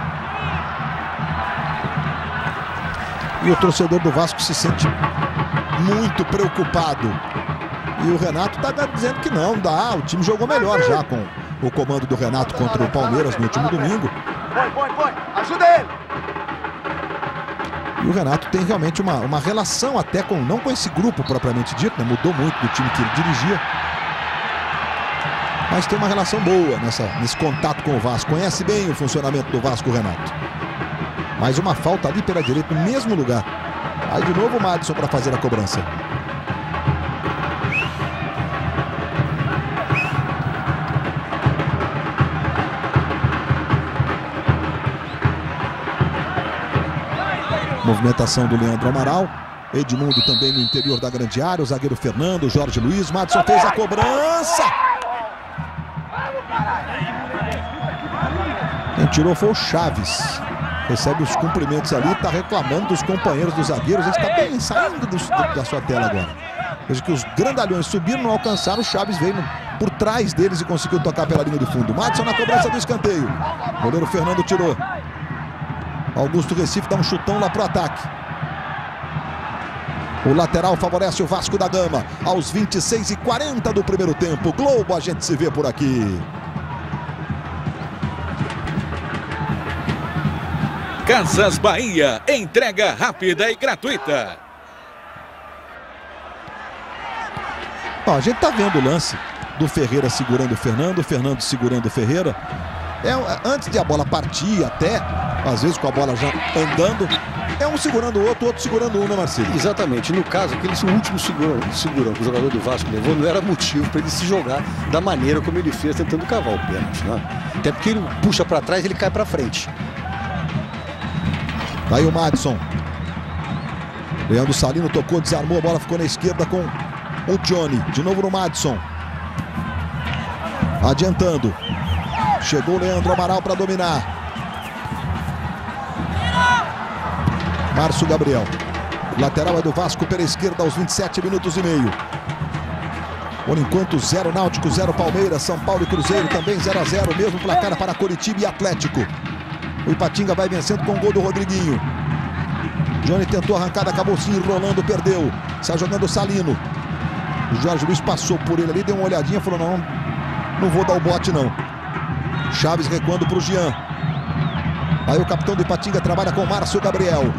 E o torcedor do Vasco se sente muito preocupado. E o Renato está dizendo que não, dá. O time jogou melhor já com o comando do Renato contra o Palmeiras no último domingo. Foi, foi, foi. Ajuda ele! E o Renato tem realmente uma, uma relação até com, não com esse grupo propriamente dito, né? Mudou muito do time que ele dirigia. Mas tem uma relação boa nessa, nesse contato com o Vasco. Conhece bem o funcionamento do Vasco, o Renato. Mais uma falta ali pela direita, no mesmo lugar. Aí de novo o Madson para fazer a cobrança. Movimentação do Leandro Amaral. Edmundo também no interior da grande área. O zagueiro Fernando, Jorge Luiz. Madson fez a cobrança. Quem tirou foi o Chaves. Recebe os cumprimentos ali. Está reclamando dos companheiros dos zagueiros. Ele está bem saindo do, da sua tela agora. Veja que os grandalhões subiram, não alcançaram. O Chaves veio por trás deles e conseguiu tocar pela linha de fundo. Madson na cobrança do escanteio. O goleiro Fernando tirou. Augusto Recife dá um chutão lá pro ataque. O lateral favorece o Vasco da Gama. Aos vinte e seis e quarenta do primeiro tempo. Globo, a gente se vê por aqui. Casas Bahia. Entrega rápida e gratuita. Ó, a gente tá vendo o lance do Ferreira segurando o Fernando. Fernando segurando o Ferreira. É, antes de a bola partir até... Às vezes com a bola já andando, é um segurando o outro, o outro segurando um, né, Marcelo? Exatamente. No caso, aquele último segurão, segurão que o jogador do Vasco levou não era motivo para ele se jogar da maneira como ele fez, tentando cavar o pênalti, né? Até porque ele puxa para trás e ele cai para frente. Aí o Madson. Leandro Salino tocou, desarmou, a bola ficou na esquerda com o Johnny. De novo no Madson. Adiantando. Chegou o Leandro Amaral para dominar. Márcio Gabriel. Lateral é do Vasco pela esquerda aos vinte e sete minutos e meio. Por enquanto, zero Náutico, zero Palmeiras, São Paulo e Cruzeiro também zero a zero, mesmo placar para Coritiba e Atlético. O Ipatinga vai vencendo com o gol do Rodriguinho. Johnny tentou arrancada, acabou se enrolando, perdeu. Sai jogando o Salino. O Jorge Luiz passou por ele ali, deu uma olhadinha, falou, não, não vou dar o bote não. Chaves recuando para o Jean. Aí o capitão do Ipatinga trabalha com o Márcio Gabriel.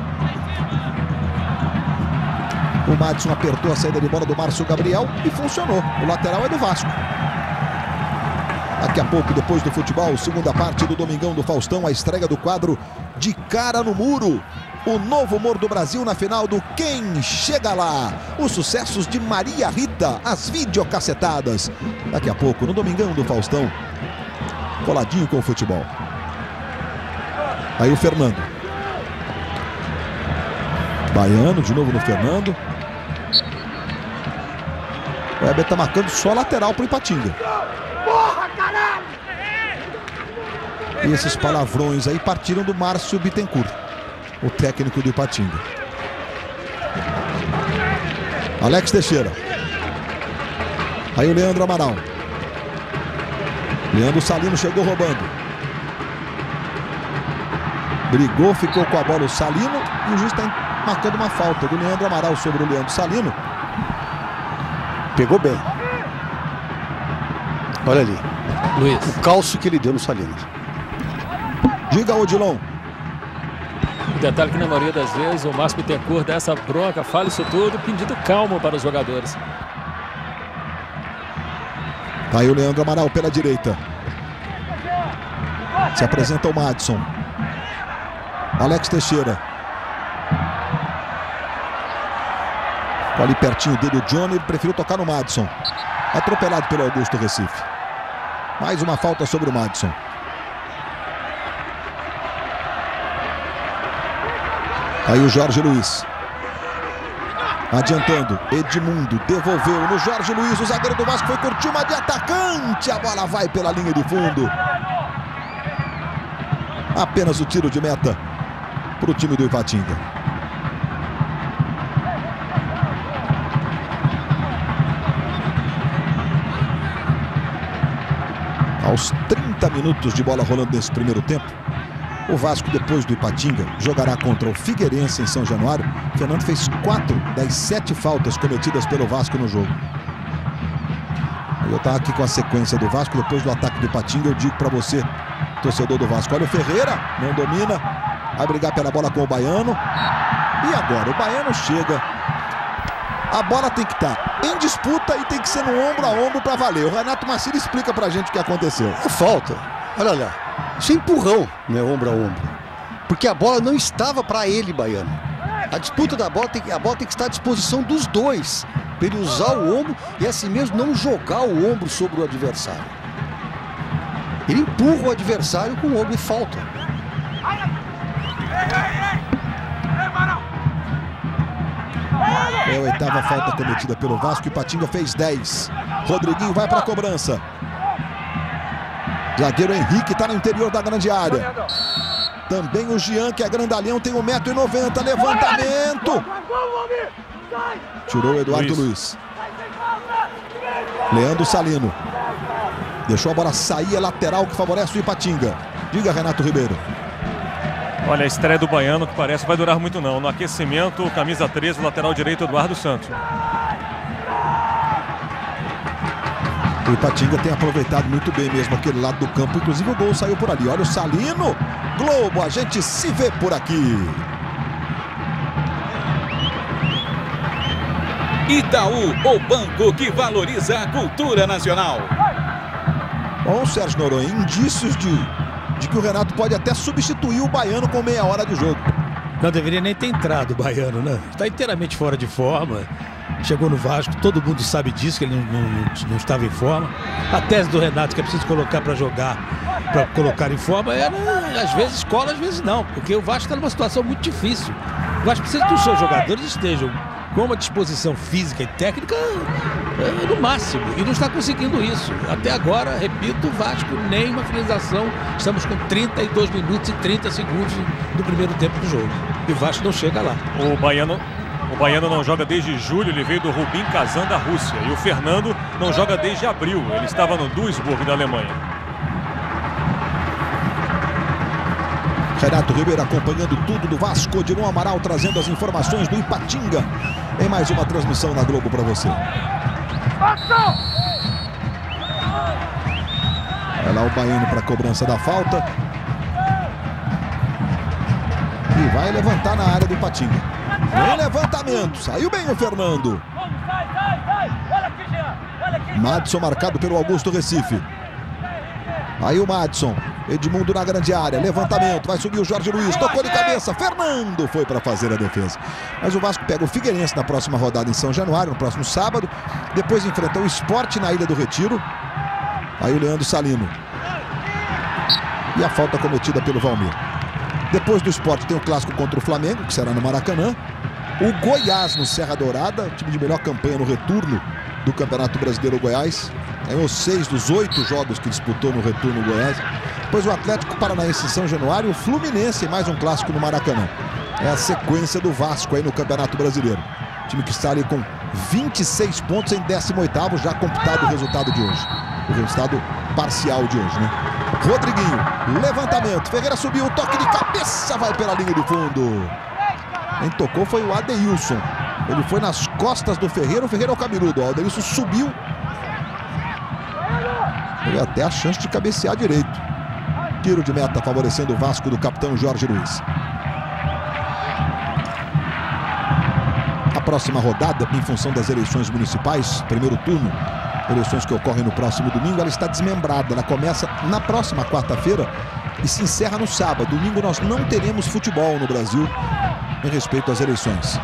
O Madson apertou a saída de bola do Márcio Gabriel e funcionou. O lateral é do Vasco. Daqui a pouco, depois do futebol, segunda parte do Domingão do Faustão, a estreia do quadro De Cara no Muro. O novo humor do Brasil na final do Quem Chega Lá. Os sucessos de Maria Rita, as videocassetadas. Daqui a pouco, no Domingão do Faustão, coladinho com o futebol. Aí o Fernando. Baiano, de novo no Fernando. O Héber tá marcando só lateral pro Ipatinga. Porra, caralho! E esses palavrões aí partiram do Márcio Bittencourt, o técnico do Ipatinga. Alex Teixeira. Aí o Leandro Amaral. Leandro Salino chegou roubando. Brigou, ficou com a bola o Salino. E o juiz está marcando uma falta do Leandro Amaral sobre o Leandro Salino. Pegou bem. Olha ali, Luiz, o calço que ele deu no Salino. Diga, Odilon. O detalhe que na maioria das vezes o Márcio Bittencourt dá essa bronca, fala isso tudo, pedindo calma para os jogadores. Tá aí o Leandro Amaral pela direita. Se apresenta o Madson. Alex Teixeira. Ficou ali pertinho dele o Johnny, preferiu tocar no Madson. Atropelado pelo Augusto Recife. Mais uma falta sobre o Madson. Aí o Jorge Luiz. Adiantando, Edmundo devolveu no Jorge Luiz. O zagueiro do Vasco foi curtir uma de atacante. A bola vai pela linha de fundo. Apenas o tiro de meta para o time do Ipatinga. Aos trinta minutos de bola rolando nesse primeiro tempo, o Vasco, depois do Ipatinga, jogará contra o Figueirense em São Januário. Fernando fez quatro das sete faltas cometidas pelo Vasco no jogo. Eu estava aqui com a sequência do Vasco, depois do ataque do Ipatinga, eu digo para você, torcedor do Vasco, olha o Ferreira, não domina, vai brigar pela bola com o Baiano. E agora? O Baiano chega. A bola tem que estar em disputa e tem que ser no ombro a ombro para valer. O Renato Marcílio explica pra gente o que aconteceu. É falta. Olha lá. Isso é empurrão, né? Ombro a ombro. Porque a bola não estava para ele, Baiano. A disputa da bola tem, a bola tem que estar à disposição dos dois, para ele usar o ombro e assim mesmo não jogar o ombro sobre o adversário. Ele empurra o adversário com o ombro e falta. É a oitava falta cometida pelo Vasco. Ipatinga fez dez. Rodriguinho vai para a cobrança. Zagueiro Henrique está no interior da grande área. Também o Jean, que é grandalhão, tem um metro e noventa. Levantamento. Tirou o Eduardo Luiz. Leandro Salino. Deixou a bola sair, é lateral que favorece o Ipatinga. Diga, Renato Ribeiro. Olha, a estreia do Baiano, que parece, vai durar muito não. No aquecimento, camisa treze, lateral direito, Eduardo Santos. O Ipatinga tem aproveitado muito bem mesmo aquele lado do campo. Inclusive o gol saiu por ali. Olha o Salino. Globo, a gente se vê por aqui. Itaú, o banco que valoriza a cultura nacional. Bom, Sérgio Noronha, indícios de, de que o Renato pode até substituir o Baiano com meia hora de jogo. Não deveria nem ter entrado o Baiano, né? Está inteiramente fora de forma. Chegou no Vasco, todo mundo sabe disso, que ele não, não, não estava em forma. A tese do Renato, que é preciso colocar para jogar, para colocar em forma, era, às vezes cola, às vezes não. Porque o Vasco está numa situação muito difícil. O Vasco precisa que os seus jogadores estejam com uma disposição física e técnica é, no máximo, e não está conseguindo isso. Até agora, repito, o Vasco nem uma finalização. Estamos com trinta e dois minutos e trinta segundos do primeiro tempo do jogo e o Vasco não chega lá. O Baiano, o O Baiano não joga desde julho, ele veio do Rubin Kazan da Rússia. E o Fernando não joga desde abril, ele estava no Duisburg da Alemanha. Renato Ribeiro acompanhando tudo do Vasco. Edmundo Amaral trazendo as informações do Ipatinga. Em mais uma transmissão na Globo para você. Vai lá o Baiano para a cobrança da falta. E vai levantar na área do Ipatinga. Bom levantamento. Saiu bem o Fernando. Madson marcado pelo Augusto Recife. Aí o Madson. Edmundo na grande área. Levantamento. Vai subir o Jorge Luiz. Tocou de cabeça. Fernando foi para fazer a defesa. Mas o Vasco pega o Figueirense na próxima rodada em São Januário, no próximo sábado. Depois enfrenta o Sport na Ilha do Retiro. Aí o Leandro Salino. E a falta cometida pelo Valmir. Depois do Sport tem o clássico contra o Flamengo, que será no Maracanã. O Goiás no Serra Dourada, time de melhor campanha no retorno do Campeonato Brasileiro, Goiás. Ganhou seis dos oito jogos que disputou no retorno Goiás. Depois o Atlético Paranaense em São Januário, o Fluminense e mais um clássico no Maracanã. É a sequência do Vasco aí no Campeonato Brasileiro. O time que está ali com vinte e seis pontos em décimo oitavo, já computado o resultado de hoje. O resultado parcial de hoje, né? Rodriguinho, levantamento. Ferreira subiu, o toque de cabeça vai pela linha de fundo. Quem tocou foi o Adeilson. Ele foi nas costas do Ferreira, o Ferreira é o cabeludo. O Adeilson subiu. Teve até a chance de cabecear direito. Tiro de meta favorecendo o Vasco do capitão Jorge Luiz. A próxima rodada, em função das eleições municipais, primeiro turno, eleições que ocorrem no próximo domingo, ela está desmembrada. Ela começa na próxima quarta-feira e se encerra no sábado. Domingo nós não teremos futebol no Brasil em respeito às eleições.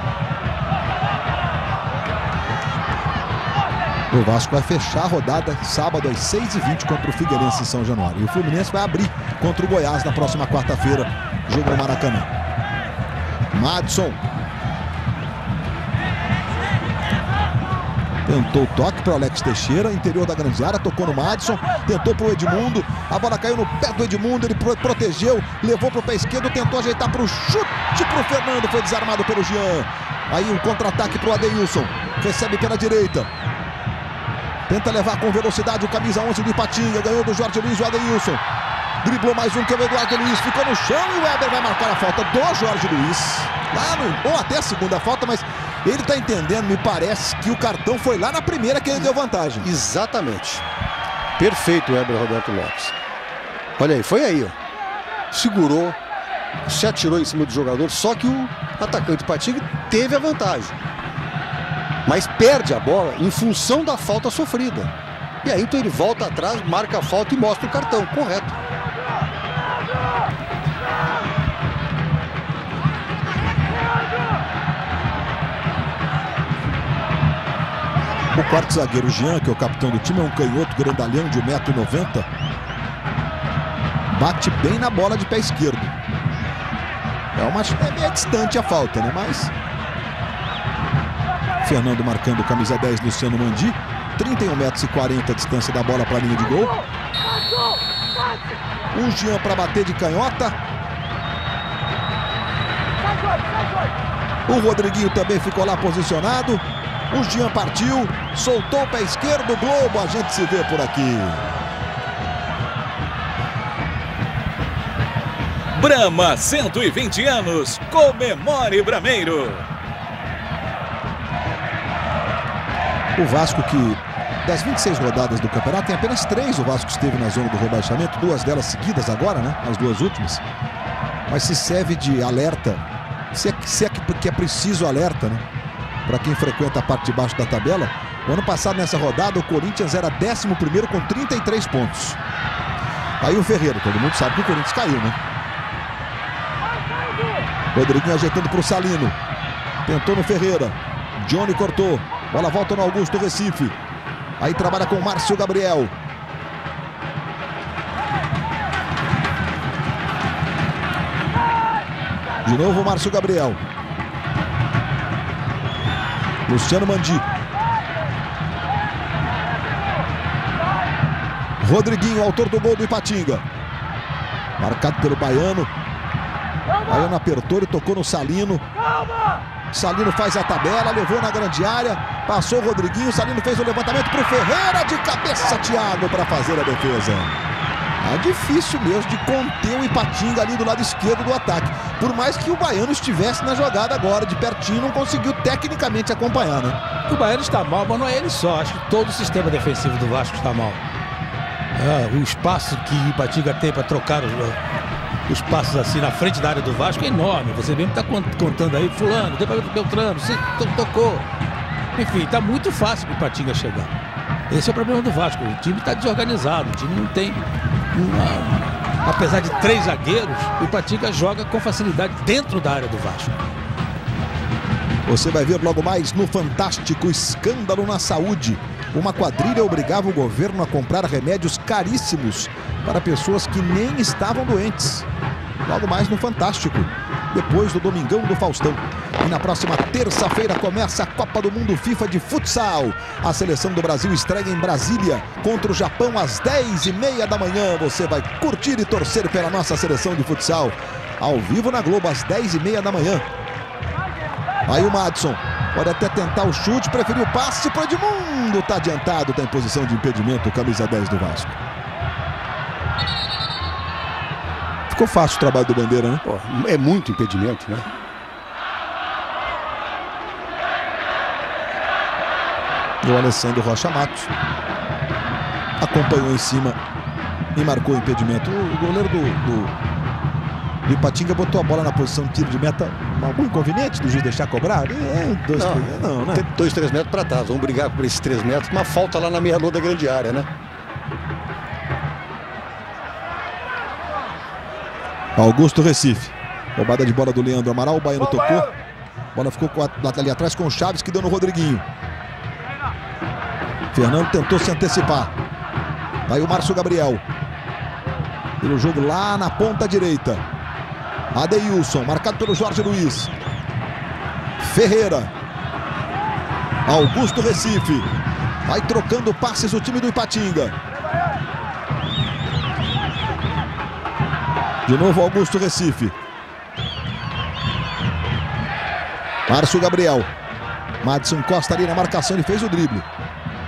O Vasco vai fechar a rodada sábado às seis e vinte contra o Figueirense em São Januário. E o Fluminense vai abrir contra o Goiás na próxima quarta-feira, jogo no Maracanã. Madson. Tentou o toque para o Alex Teixeira, interior da grande área, tocou no Madson, tentou para o Edmundo, a bola caiu no pé do Edmundo, ele protegeu, levou para o pé esquerdo, tentou ajeitar para o chute para o Fernando, foi desarmado pelo Jean. Aí um contra-ataque para o Adeilson, recebe pela direita. Tenta levar com velocidade o camisa onze do Ipatinga, ganhou do Jorge Luiz, o Adeilson. Driblou mais um que é o Eduardo Luiz, ficou no chão e o Héber vai marcar a falta do Jorge Luiz. Lá no, ou até a segunda falta, mas ele está entendendo, me parece, que o cartão foi lá na primeira que ele deu vantagem. Exatamente. Perfeito o Héber Roberto Lopes. Olha aí, foi aí, ó. Segurou, se atirou em cima do jogador, só que o atacante Ipatinga teve a vantagem. Mas perde a bola em função da falta sofrida. E aí então ele volta atrás, marca a falta e mostra o cartão. Correto. O quarto zagueiro Jean, que é o capitão do time, é um canhoto grandalhão de um metro e noventa. Bate bem na bola de pé esquerdo. É, uma, é meio distante a falta, né? Mas... Fernando marcando camisa dez, Luciano Mandi. trinta e um metros e quarenta a distância da bola para a linha de gol. O Jean para bater de canhota. O Rodriguinho também ficou lá posicionado. O Jean partiu, soltou o pé esquerdo. Globo, a gente se vê por aqui. Brahma, cento e vinte anos. Comemore, Brameiro. O Vasco que, das vinte e seis rodadas do campeonato, tem apenas três. O Vasco esteve na zona do rebaixamento, duas delas seguidas agora, né? As duas últimas. Mas se serve de alerta, se é, se é que é preciso alerta, né? Para quem frequenta a parte de baixo da tabela, o ano passado nessa rodada o Corinthians era décimo primeiro com trinta e três pontos. Aí o Ferreira, todo mundo sabe que o Corinthians caiu, né? Rodriguinho ajeitando para o Salino. Tentou no Ferreira. Johnny cortou. Bola volta no Augusto Recife. Aí trabalha com o Márcio Gabriel. De novo o Márcio Gabriel. Luciano Mandi. Rodriguinho, autor do gol do Ipatinga. Marcado pelo Baiano. Baiano apertou e tocou no Salino. Salino faz a tabela, levou na grande área, passou o Rodriguinho, Salino fez o levantamento para o Ferreira, de cabeça Thiago para fazer a defesa. É difícil mesmo de conter o Ipatinga ali do lado esquerdo do ataque. Por mais que o Baiano estivesse na jogada agora, de pertinho, não conseguiu tecnicamente acompanhar, né? O Baiano está mal, mas não é ele só. Acho que todo o sistema defensivo do Vasco está mal. É, o espaço que o Ipatinga tem para trocar os, os passos assim na frente da área do Vasco é enorme. Você mesmo está contando aí, fulano, deu para Beltrano, você tocou. Enfim, está muito fácil para o Ipatinga chegar. Esse é o problema do Vasco. O time está desorganizado, o time não tem... Uma... Apesar de três zagueiros, o Ipatinga joga com facilidade dentro da área do Vasco. Você vai ver logo mais no Fantástico Escândalo na Saúde. Uma quadrilha obrigava o governo a comprar remédios caríssimos para pessoas que nem estavam doentes. Logo mais no Fantástico, depois do Domingão do Faustão. E na próxima terça-feira começa a Copa do Mundo FIFA de futsal. A seleção do Brasil estreia em Brasília contra o Japão às dez e meia da manhã. Você vai curtir e torcer pela nossa seleção de futsal. Ao vivo na Globo às dez e meia da manhã. Aí o Madson pode até tentar o chute, preferiu o passe para o Edmundo. Está adiantado, está em posição de impedimento, camisa dez do Vasco. Ficou fácil o trabalho do Bandeira, né? Pô, é muito impedimento, né? O Alessandro Rocha Matos acompanhou em cima e marcou o impedimento. O goleiro do, do, do Ipatinga botou a bola na posição de tiro de meta. Algum inconveniente do juiz deixar cobrar? É, dois, não, três, não, né? Dois, três metros para trás. Vamos brigar por esses três metros. Uma falta lá na meia-lua da grande área, né? Augusto Recife. Roubada de bola do Leandro Amaral. O Baiano tocou. A bola ficou ali atrás com o Chaves, que deu no Rodriguinho. Fernando tentou se antecipar. Aí o Márcio Gabriel. Pelo jogo lá na ponta direita. Adeilson, marcado pelo Jorge Luiz. Ferreira. Augusto Recife. Vai trocando passes o time do Ipatinga. De novo Augusto Recife. Márcio Gabriel. Madson Costa ali na marcação, ele fez o drible.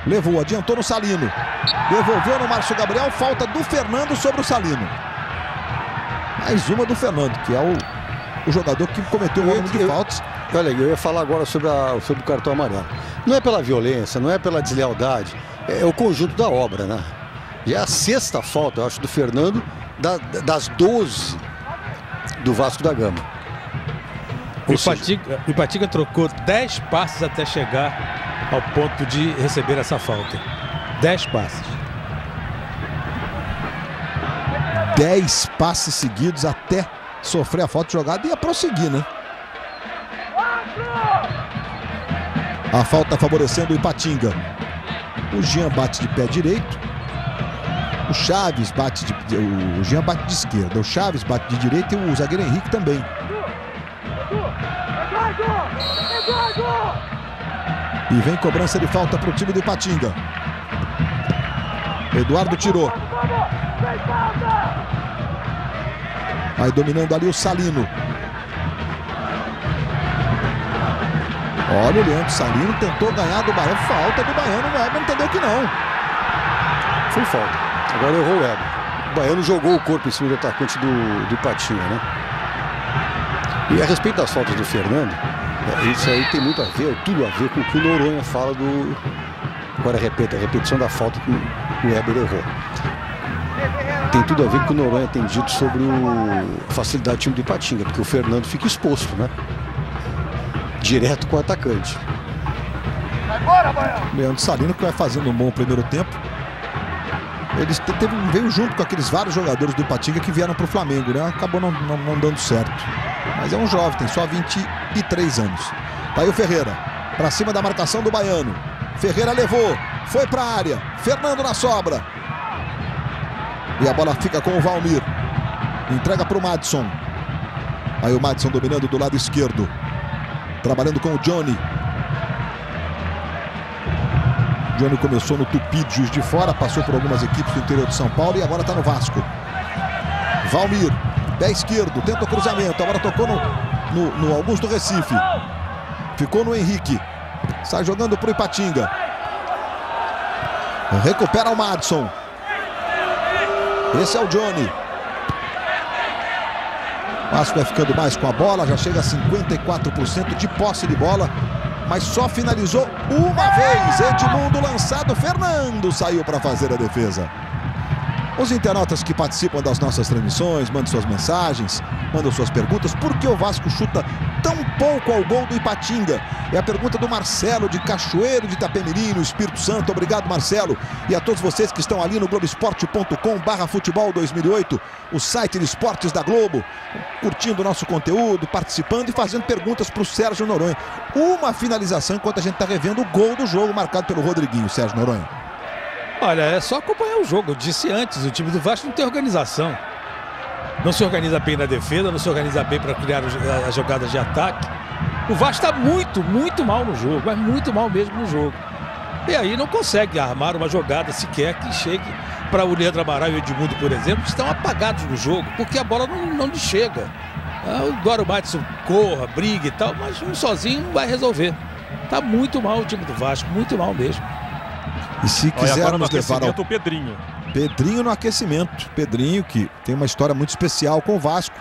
Levou, adiantou no Salino. Devolveu no Márcio Gabriel. Falta do Fernando sobre o Salino. Mais uma do Fernando, que é o, o jogador que cometeu o número de faltas. Olha, eu ia falar agora sobre, a, sobre o cartão amarelo. Não é pela violência, não é pela deslealdade. É, é o conjunto da obra, né? E é a sexta falta, eu acho, do Fernando, da, das doze do Vasco da Gama. O Ipatinga, Ipatinga trocou dez passes até chegar ao ponto de receber essa falta. Dez passes. Dez passes seguidos até sofrer a falta de jogada e a prosseguir, né? A falta favorecendo o Ipatinga. O Jean bate de pé direito. O Chaves bate de... O Jean bate de esquerda. O Chaves bate de direita e o zagueiro Henrique também. E vem cobrança de falta para o time do Ipatinga. Eduardo tirou. Vai dominando ali o Salino. Olha o Leandro Salino, tentou ganhar do Baiano. Falta do Baiano, o Héber entendeu que não. Foi falta. Agora errou o Héber. O Baiano jogou o corpo em cima do atacante do, do Ipatinga, né? E a respeito das faltas do Fernando... Isso aí tem muito a ver, tudo a ver com o que o Noronha fala do... Agora repita, a repetição da falta que o Héber errou. Tem tudo a ver com o que o Noronha tem dito sobre a facilidade do time do Ipatinga, porque o Fernando fica exposto, né? Direto com o atacante. Leandro Salino, que vai fazendo um bom primeiro tempo. Ele teve, veio junto com aqueles vários jogadores do Ipatinga que vieram para o Flamengo, né? Acabou não, não, não dando certo. Mas é um jovem, tem só vinte e três anos. Tá aí o Ferreira, para cima da marcação do Baiano. Ferreira levou, foi para a área. Fernando na sobra. E a bola fica com o Valmir. Entrega para o Madson. Aí o Madson dominando do lado esquerdo. Trabalhando com o Johnny. Johnny começou no Tupi de Juiz de Fora, passou por algumas equipes do interior de São Paulo e agora está no Vasco. Valmir, pé esquerdo, tenta o cruzamento, agora tocou no, no, no Augusto Recife. Ficou no Henrique. Sai jogando pro Ipatinga. Recupera o Madson. Esse é o Johnny. O Vasco vai ficando mais com a bola. Já chega a cinquenta e quatro por cento de posse de bola. Mas só finalizou uma vez. Edmundo lançado. Fernando saiu para fazer a defesa. Os internautas que participam das nossas transmissões, mandam suas mensagens, mandam suas perguntas. Por que o Vasco chuta tão pouco ao gol do Ipatinga? É a pergunta do Marcelo de Cachoeiro de Itapemirim, no Espírito Santo. Obrigado, Marcelo. E a todos vocês que estão ali no globo esporte ponto com barra futebol dois mil e oito, o site de esportes da Globo, curtindo o nosso conteúdo, participando e fazendo perguntas para o Sérgio Noronha. Uma finalização enquanto a gente está revendo o gol do jogo marcado pelo Rodriguinho, Sérgio Noronha. Olha, é só acompanhar o jogo. Eu disse antes, o time do Vasco não tem organização. Não se organiza bem na defesa, não se organiza bem para criar as jogadas de ataque. O Vasco está muito, muito mal no jogo, mas muito mal mesmo no jogo. E aí não consegue armar uma jogada sequer que chegue para o Leandro Amaral e o Edmundo, por exemplo, que estão apagados no jogo, porque a bola não, não lhe chega. Agora o Madson corra, briga e tal, mas um sozinho não vai resolver. Está muito mal o time do Vasco, muito mal mesmo. E se quisermos levar ao... o Pedrinho. Pedrinho no aquecimento. Pedrinho que tem uma história muito especial com o Vasco.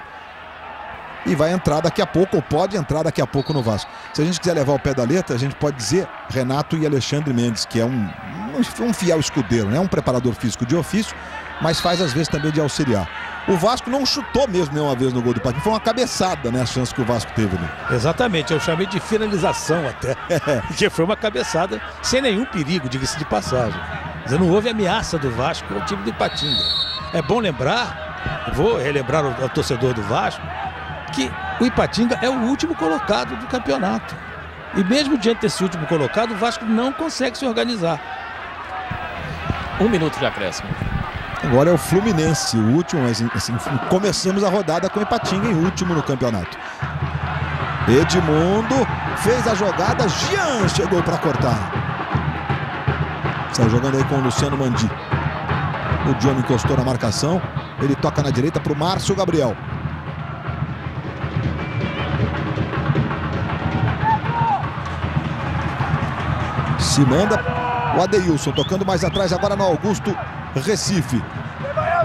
E vai entrar daqui a pouco, ou pode entrar daqui a pouco no Vasco. Se a gente quiser levar o pé da letra, a gente pode dizer Renato e Alexandre Mendes, que é um, um fiel escudeiro, né? Um preparador físico de ofício, mas faz às vezes também de auxiliar. O Vasco não chutou mesmo nenhuma vez no gol do Patinho. Foi uma cabeçada, né? A chance que o Vasco teve, né? Exatamente. Eu chamei de finalização até. É. Porque foi uma cabeçada sem nenhum perigo, diga-se de passagem. Mas não houve ameaça do Vasco ao time do Ipatinga. É bom lembrar, vou relembrar o, o torcedor do Vasco, que o Ipatinga é o último colocado do campeonato. E mesmo diante desse último colocado, o Vasco não consegue se organizar. Um minuto de acréscimo. Agora é o Fluminense, o último, assim, começamos a rodada com o Ipatinga em último no campeonato. Edmundo fez a jogada, Jean chegou para cortar. Está jogando aí com o Luciano Mandi. O Johnny encostou na marcação, ele toca na direita para o Márcio Gabriel. Se manda o Adeilson, tocando mais atrás agora no Augusto Recife.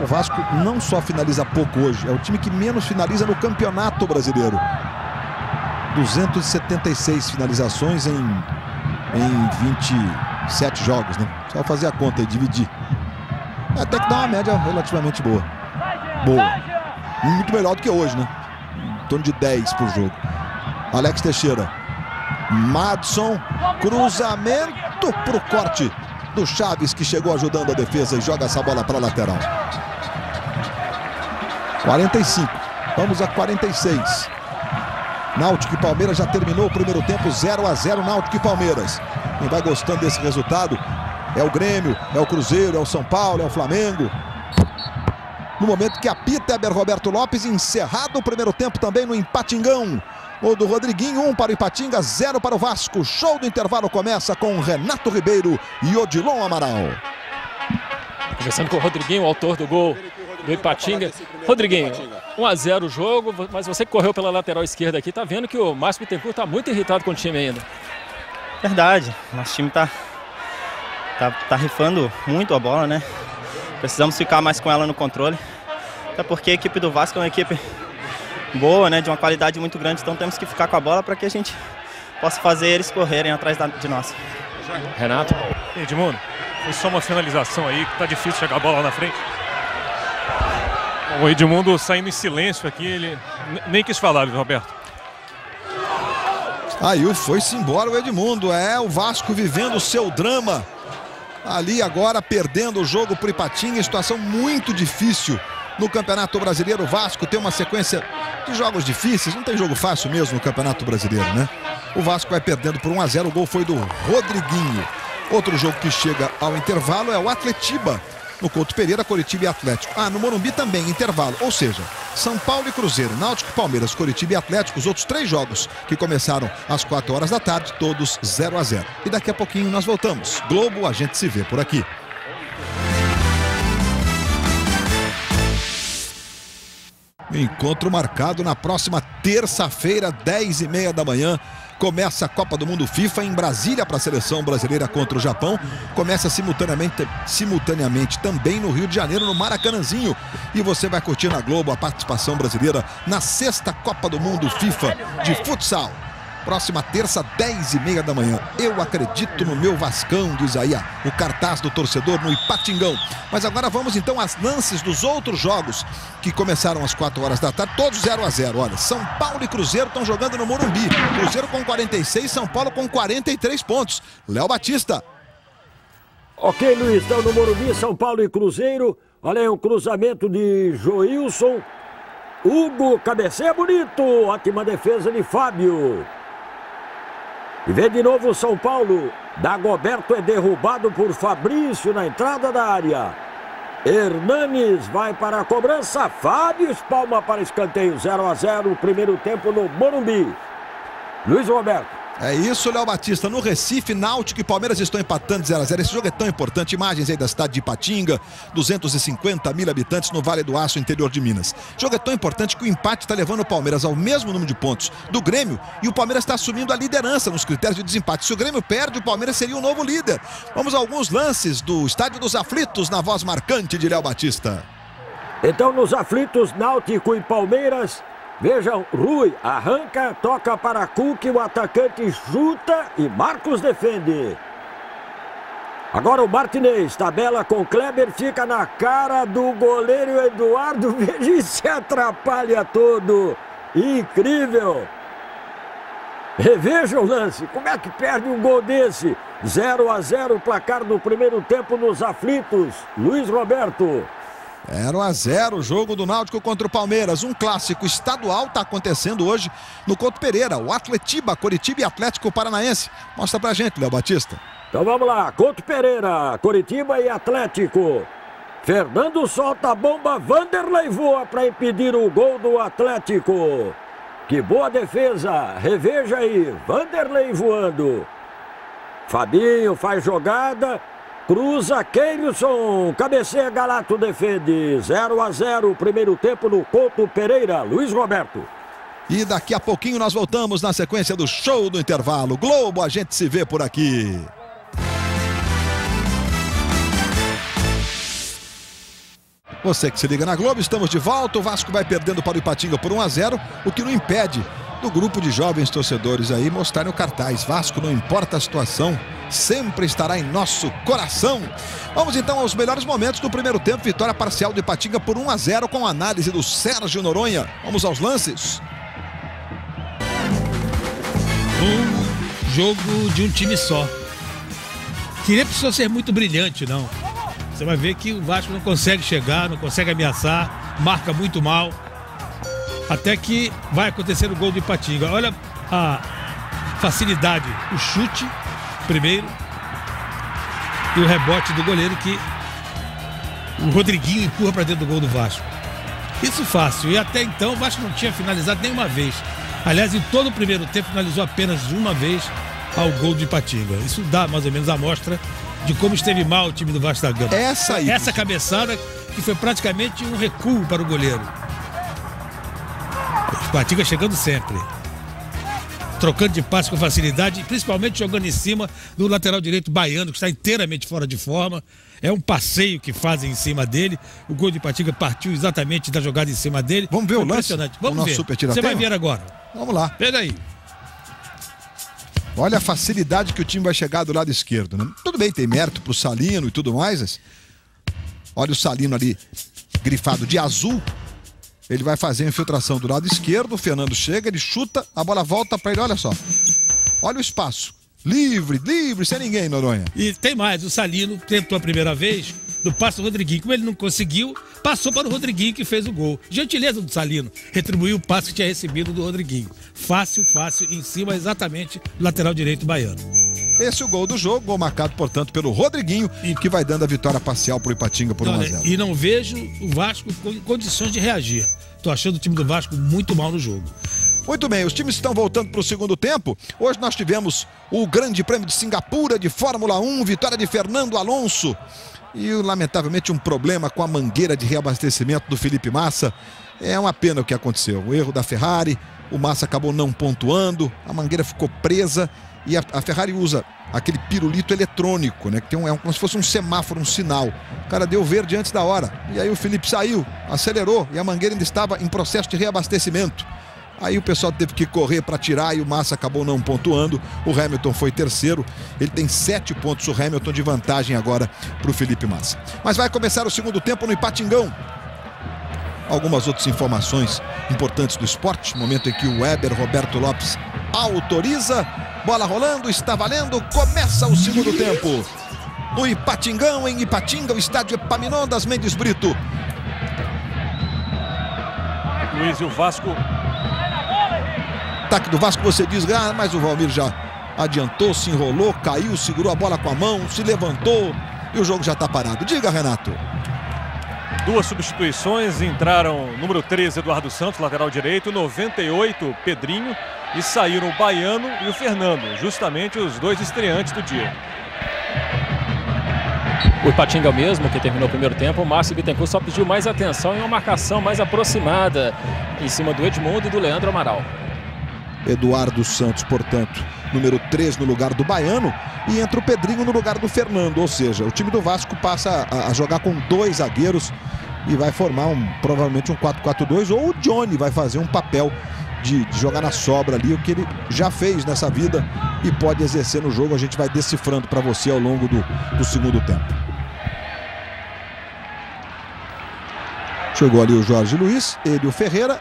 O Vasco não só finaliza pouco hoje, é o time que menos finaliza no Campeonato Brasileiro. duzentas e setenta e seis finalizações em, em vinte e sete jogos, né? Só fazer a conta e dividir. Até que dá uma média relativamente boa. Boa. Muito melhor do que hoje, né? Em torno de dez por jogo. Alex Teixeira. Madson, cruzamento pro corte do Chaves, que chegou ajudando a defesa e joga essa bola para a lateral. quarenta e cinco, vamos a quarenta e seis. Náutico e Palmeiras já terminou o primeiro tempo, zero a zero, Náutico e Palmeiras. Quem vai gostando desse resultado é o Grêmio, é o Cruzeiro, é o São Paulo, é o Flamengo. No momento que apita, Héber Roberto Lopes, encerrado o primeiro tempo também no Ipatingão. Gol do Rodriguinho, um para o Ipatinga, zero para o Vasco. Show do intervalo começa com Renato Ribeiro e Odilon Amaral. Conversando com o Rodriguinho, o autor do gol do Ipatinga. Rodriguinho, um a zero o jogo, mas você que correu pela lateral esquerda aqui, tá vendo que o Márcio Bittencourt tá muito irritado com o time ainda. Verdade, nosso time tá, tá, tá rifando muito a bola, né? Precisamos ficar mais com ela no controle. Até porque a equipe do Vasco é uma equipe boa, né? De uma qualidade muito grande, então temos que ficar com a bola para que a gente possa fazer eles correrem atrás da, de nós. Renato. Edmundo, foi só uma finalização aí, que tá difícil chegar a bola na frente. O Edmundo saindo em silêncio aqui, ele nem quis falar, Roberto. Aí foi-se embora o Edmundo, é o Vasco vivendo o seu drama. Ali agora perdendo o jogo pro Ipatinga, situação muito difícil. No Campeonato Brasileiro, o Vasco tem uma sequência de jogos difíceis. Não tem jogo fácil mesmo no Campeonato Brasileiro, né? O Vasco vai perdendo por um a zero. O gol foi do Rodriguinho. Outro jogo que chega ao intervalo é o Atletiba. No Couto Pereira, Coritiba e Atlético. Ah, no Morumbi também, intervalo. Ou seja, São Paulo e Cruzeiro, Náutico, Palmeiras, Coritiba e Atlético. Os outros três jogos que começaram às quatro horas da tarde, todos zero a zero. E daqui a pouquinho nós voltamos. Globo, a gente se vê por aqui. Encontro marcado na próxima terça-feira, dez e meia da manhã, Começa a Copa do Mundo FIFA em Brasília para a seleção brasileira contra o Japão. Começa simultaneamente, simultaneamente também no Rio de Janeiro, no Maracanãzinho. E você vai curtir na Globo a participação brasileira na sexta Copa do Mundo FIFA de futsal. Próxima terça, dez e meia da manhã. Eu acredito no meu Vascão, diz aí o cartaz do torcedor no Ipatingão. Mas agora vamos então às lances dos outros jogos que começaram às quatro horas da tarde, todos zero a zero. Olha, São Paulo e Cruzeiro estão jogando no Morumbi. Cruzeiro com quarenta e seis, São Paulo com quarenta e três pontos. Léo Batista. Ok, Luiz, estão no Morumbi, São Paulo e Cruzeiro. Olha aí, um cruzamento de Joilson. Hugo, cabeceia bonito. Ótima defesa de Fábio. E vê de novo o São Paulo. Dagoberto é derrubado por Fabrício na entrada da área. Hernanes vai para a cobrança. Fábio espalma para escanteio. zero a zero, primeiro tempo no Morumbi. Luiz Roberto. É isso, Léo Batista. No Recife, Náutico e Palmeiras estão empatando zero a zero. Esse jogo é tão importante. Imagens aí da cidade de Ipatinga, duzentos e cinquenta mil habitantes no Vale do Aço, interior de Minas. O jogo é tão importante que o empate está levando o Palmeiras ao mesmo número de pontos do Grêmio e o Palmeiras está assumindo a liderança nos critérios de desempate. Se o Grêmio perde, o Palmeiras seria o novo líder. Vamos a alguns lances do Estádio dos Aflitos na voz marcante de Léo Batista. Então, nos Aflitos, Náutico e Palmeiras... Vejam, Rui arranca, toca para Cook, o atacante chuta e Marcos defende. Agora o Martinez, tabela com Kleber, fica na cara do goleiro Eduardo, veja, e se atrapalha todo. Incrível! Reveja o lance, como é que perde um gol desse? zero a zero o placar no primeiro tempo nos Aflitos, Luiz Roberto. zero a zero o jogo do Náutico contra o Palmeiras. Um clássico estadual está acontecendo hoje no Couto Pereira. O Atletiba, Coritiba e Atlético Paranaense. Mostra pra gente, Léo Batista. Então vamos lá, Couto Pereira, Coritiba e Atlético. Fernando solta a bomba, Vanderlei voa para impedir o gol do Atlético. Que boa defesa, reveja aí, Vanderlei voando. Fabinho faz jogada... Cruza, Keilson, cabeceia, Galato defende, zero a zero, primeiro tempo no Couto Pereira, Luiz Roberto. E daqui a pouquinho nós voltamos na sequência do Show do Intervalo. Globo, a gente se vê por aqui. Você que se liga na Globo, estamos de volta, o Vasco vai perdendo para o Ipatinga por um a zero, o que não impede do grupo de jovens torcedores aí mostrarem o cartaz. Vasco, não importa a situação, sempre estará em nosso coração. Vamos então aos melhores momentos do primeiro tempo. Vitória parcial do Ipatinga por um a zero com a análise do Sérgio Noronha. Vamos aos lances. Um jogo de um time só. Queria precisar ser muito brilhante, não. Você vai ver que o Vasco não consegue chegar, não consegue ameaçar, marca muito mal. Até que vai acontecer o gol do Ipatinga. Olha a facilidade, o chute primeiro e o rebote do goleiro que o Rodriguinho empurra para dentro do gol do Vasco. Isso fácil. E até então o Vasco não tinha finalizado nenhuma vez. Aliás, em todo o primeiro tempo finalizou apenas uma vez ao gol do Ipatinga. Isso dá mais ou menos a amostra de como esteve mal o time do Vasco da Gama. Essa aí. Essa cabeçada que foi praticamente um recuo para o goleiro. Ipatinga chegando sempre, trocando de passe com facilidade, principalmente jogando em cima do lateral direito baiano, que está inteiramente fora de forma. É um passeio que fazem em cima dele. O gol de Ipatinga partiu exatamente da jogada em cima dele. Vamos ver o lance? Vamos ver. Você vai ver agora. Vamos lá. Pega aí. Olha a facilidade que o time vai chegar do lado esquerdo, né? Tudo bem, tem mérito pro Salino e tudo mais, mas... Olha o Salino ali, grifado de azul. Ele vai fazer a infiltração do lado esquerdo, o Fernando chega, ele chuta, a bola volta para ele, olha só. Olha o espaço, livre, livre, sem ninguém, Noronha. E tem mais, o Salino tentou a primeira vez, do passe do Rodriguinho, como ele não conseguiu, passou para o Rodriguinho que fez o gol. Gentileza do Salino, retribuiu o passe que tinha recebido do Rodriguinho. Fácil, fácil, em cima exatamente do lateral direito baiano. Esse é o gol do jogo, gol marcado, portanto, pelo Rodriguinho, e... que vai dando a vitória parcial para o Ipatinga por um a zero. E não vejo o Vasco com condições de reagir. Estou achando o time do Vasco muito mal no jogo. Muito bem, os times estão voltando para o segundo tempo. Hoje nós tivemos o Grande Prêmio de Singapura de Fórmula um, vitória de Fernando Alonso. E, lamentavelmente, um problema com a mangueira de reabastecimento do Felipe Massa. É uma pena o que aconteceu. O erro da Ferrari, o Massa acabou não pontuando, a mangueira ficou presa, e a, a Ferrari usa aquele pirulito eletrônico, né, que tem um, é como se fosse um semáforo, um sinal. O cara deu verde antes da hora, e aí o Felipe saiu, acelerou, e a mangueira ainda estava em processo de reabastecimento. Aí o pessoal teve que correr para tirar e o Massa acabou não pontuando. O Hamilton foi terceiro. Ele tem sete pontos, o Hamilton, de vantagem agora para o Felipe Massa. Mas vai começar o segundo tempo no Ipatingão. Algumas outras informações importantes do esporte. Momento em que o Héber Roberto Lopes autoriza. Bola rolando, está valendo. Começa o segundo tempo. No Ipatingão, em Ipatinga, o estádio Epaminondas Mendes Brito. Luiz e o Vasco... Ataque do Vasco, você diz, ah, mas o Valmir já adiantou, se enrolou, caiu, segurou a bola com a mão, se levantou e o jogo já está parado. Diga, Renato. Duas substituições, entraram número treze, Eduardo Santos, lateral direito, noventa e oito, Pedrinho, e saíram o Baiano e o Fernando, justamente os dois estreantes do dia. O Ipatinga mesmo, que terminou o primeiro tempo, o Márcio Bittencourt só pediu mais atenção e uma marcação mais aproximada em cima do Edmundo e do Leandro Amaral. Eduardo Santos, portanto, número três no lugar do Baiano, e entra o Pedrinho no lugar do Fernando, ou seja, o time do Vasco passa a jogar com dois zagueiros e vai formar um, provavelmente um quatro quatro dois, ou o Johnny vai fazer um papel de, de jogar na sobra ali, o que ele já fez nessa vida e pode exercer no jogo. A gente vai decifrando para você ao longo do, do segundo tempo. Chegou ali o Jorge Luiz, ele e o Ferreira,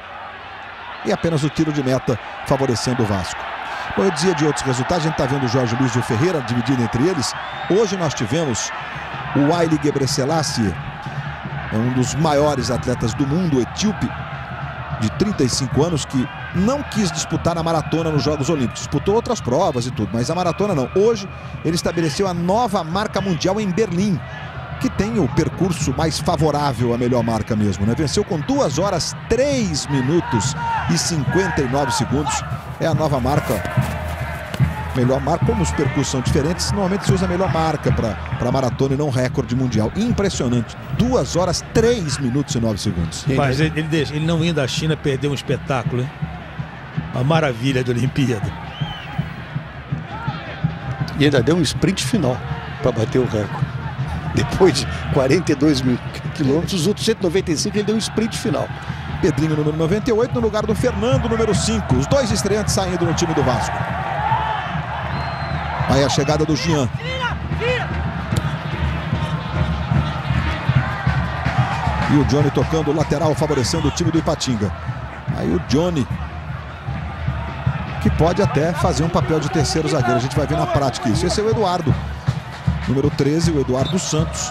e apenas o tiro de meta favorecendo o Vasco. Bom, eu dizia de outros resultados, a gente está vendo o Jorge Luiz e o Ferreira dividindo entre eles. Hoje nós tivemos o Haile Gebrselassie, é um dos maiores atletas do mundo, o etíope, de trinta e cinco anos, que não quis disputar a maratona nos Jogos Olímpicos. Disputou outras provas e tudo, mas a maratona não. Hoje ele estabeleceu a nova marca mundial em Berlim, que tem o percurso mais favorável, a melhor marca mesmo, né? Venceu com duas horas, três minutos e cinquenta e nove segundos. É a nova marca. Melhor marca, como os percursos são diferentes, normalmente se usa a melhor marca para maratona e não recorde mundial. Impressionante. duas horas, três minutos e nove segundos. Mas ele, ele, deixa, ele não indo à China perder um espetáculo, hein? A maravilha da Olimpíada. E ainda deu um sprint final para bater o recorde. Depois de quarenta e dois mil quilômetros, os outros cento e noventa e cinco, ele deu um sprint final. Pedrinho, número noventa e oito, no lugar do Fernando, número cinco. Os dois estreantes saindo no time do Vasco. Aí a chegada do Jean. E o Johnny tocando o lateral, favorecendo o time do Ipatinga. Aí o Johnny, que pode até fazer um papel de terceiro zagueiro. A gente vai ver na prática isso. Esse é o Eduardo. Número treze, o Eduardo Santos,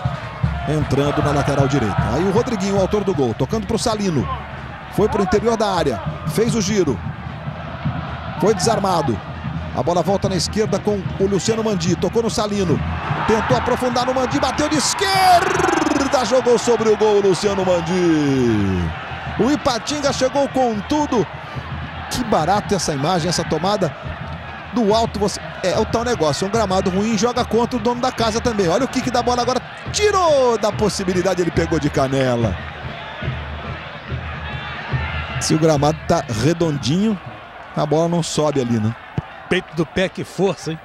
entrando na lateral direita. Aí o Rodriguinho, o autor do gol, tocando para o Salino. Foi para o interior da área, fez o giro. Foi desarmado. A bola volta na esquerda com o Luciano Mandi, tocou no Salino. Tentou aprofundar no Mandi, bateu de esquerda, jogou sobre o gol o Luciano Mandi. O Ipatinga chegou com tudo. Que barato essa imagem, essa tomada. Do alto, você... é o tal negócio, um gramado ruim joga contra o dono da casa também. Olha o kick da bola agora, tirou da possibilidade, ele pegou de canela. Se o gramado tá redondinho, a bola não sobe ali, né? Peito do pé, que força, hein?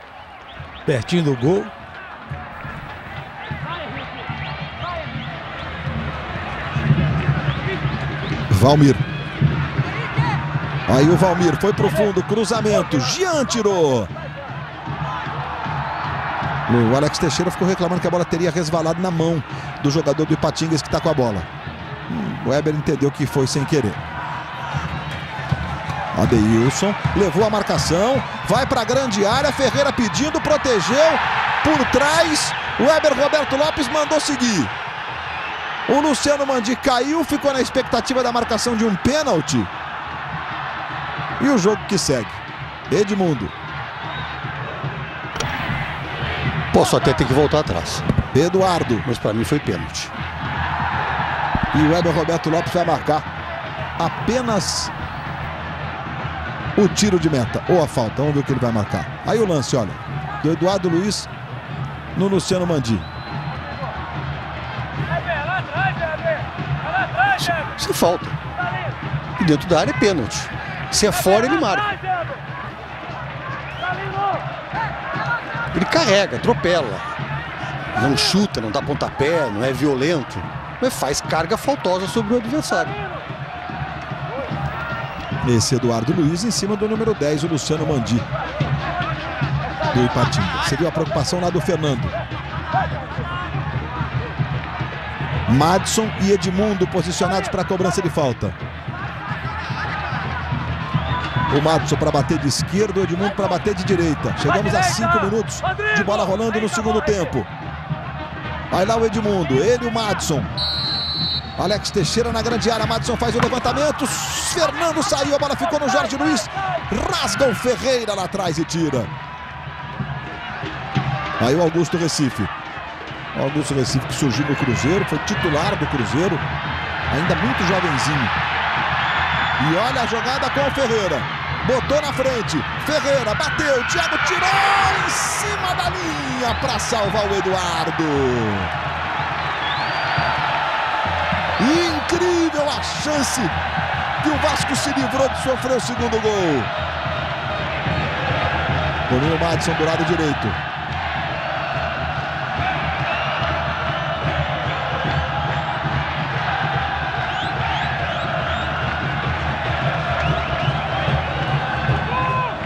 Pertinho do gol. Valmir. Aí o Valmir foi pro fundo, cruzamento, Jean tirou. O Alex Teixeira ficou reclamando que a bola teria resvalado na mão do jogador do Ipatinga, que está com a bola. Hum, o Héber entendeu que foi sem querer. Adeilson levou a marcação, vai para a grande área, Ferreira pedindo, protegeu, por trás, o Héber Roberto Lopes mandou seguir. O Luciano Mandi caiu, ficou na expectativa da marcação de um pênalti. E o jogo que segue. Edmundo. Posso até ter que voltar atrás. Eduardo. Mas para mim foi pênalti. E o Héber Roberto Lopes vai marcar apenas o tiro de meta. Ou a falta. Vamos ver o que ele vai marcar. Aí o lance, olha. Do Eduardo Luiz no Luciano Mandi. Se falta. E dentro da área é pênalti. Se é fora, ele marca. Ele carrega, atropela. Não chuta, não dá pontapé, não é violento. Mas faz carga faltosa sobre o adversário. Esse Eduardo Luiz em cima do número dez, o Luciano Mandi, do Ipatinga. Você viu a preocupação lá do Fernando. Madson e Edmundo posicionados para a cobrança de falta. O Madson para bater de esquerda, o Edmundo para bater de direita. Chegamos a cinco minutos de bola rolando no segundo tempo. Vai lá o Edmundo, ele e o Madson. Alex Teixeira na grande área, Madson faz o levantamento. Fernando saiu, a bola ficou no Jorge Luiz. Rasga o Ferreira lá atrás e tira. Aí o Augusto Recife. O Augusto Recife que surgiu no Cruzeiro, foi titular do Cruzeiro, ainda muito jovenzinho. E olha a jogada com o Ferreira. Botou na frente, Ferreira bateu, Thiago tirou em cima da linha para salvar o Eduardo. Incrível a chance que o Vasco se livrou de sofrer o segundo gol. Domina o Madson do lado direito.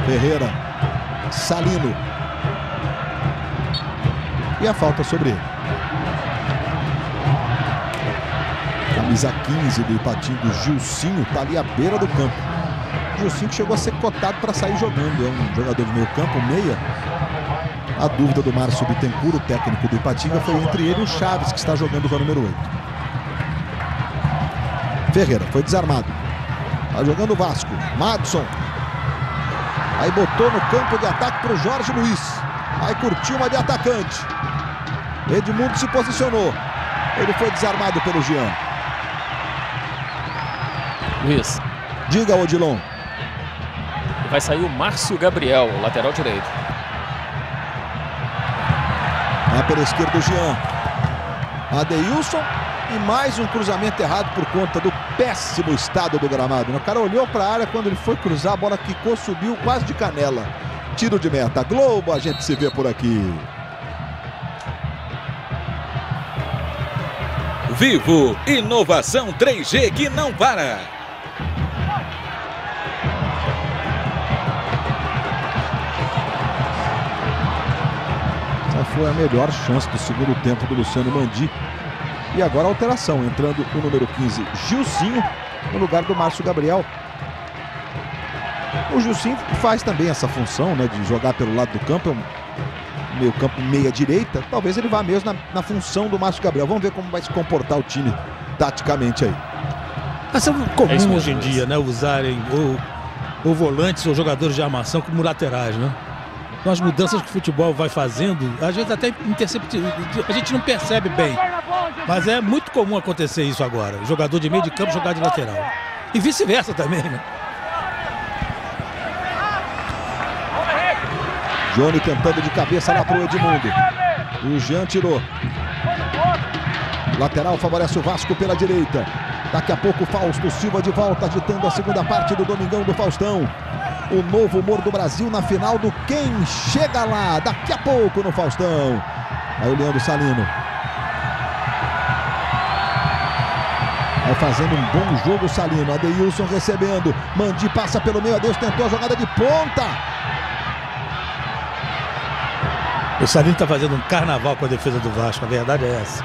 Ferreira, Salino. E a falta sobre ele. Camisa quinze do Ipatinga, Gilcinho, está ali à beira do campo. Gilcinho chegou a ser cotado para sair jogando. É um jogador de meio campo, meia. A dúvida do Márcio Bittencourt, o técnico do Ipatinga, foi entre ele e o Chaves, que está jogando com a número oito. Ferreira foi desarmado. Está jogando o Vasco. Madson. Aí botou no campo de ataque para o Jorge Luiz. Aí curtiu uma de atacante. Edmundo se posicionou. Ele foi desarmado pelo Jean. Luiz. Diga, Odilon. Vai sair o Márcio Gabriel, lateral direito. Lá pela esquerda o Jean. Adeilson. E mais um cruzamento errado por conta do péssimo estado do gramado. O cara olhou para a área, quando ele foi cruzar, a bola quicou, subiu quase de canela. Tiro de meta. Globo, a gente se vê por aqui. Vivo, inovação três G que não para. Essa foi a melhor chance do segundo tempo do Luciano Mandi. E agora a alteração, entrando o número quinze, Gilcinho, no lugar do Márcio Gabriel. O Gilcinho faz também essa função, né, de jogar pelo lado do campo, meio campo meia direita. Talvez ele vá mesmo na, na função do Márcio Gabriel. Vamos ver como vai se comportar o time taticamente aí. Mas é comum hoje em dia, né, usarem ou, ou volantes ou jogadores de armação como laterais, né? Então as mudanças que o futebol vai fazendo, a gente até intercepta, a gente não percebe bem. Mas é muito comum acontecer isso agora. Jogador de meio de campo jogar de lateral. E vice-versa também, né? Johnny tentando de cabeça lá pro Edmundo. O Jean tirou. Lateral favorece o Vasco pela direita. Daqui a pouco Fausto Silva de volta, agitando a segunda parte do Domingão do Faustão. O novo humor do Brasil na final do Quem Chega Lá. Daqui a pouco no Faustão. Aí o Leandro Salino. Vai fazendo um bom jogo Salino. Adeilson recebendo. Mandi passa pelo meio. Adeilson tentou a jogada de ponta. O Salino está fazendo um carnaval com a defesa do Vasco. A verdade é essa.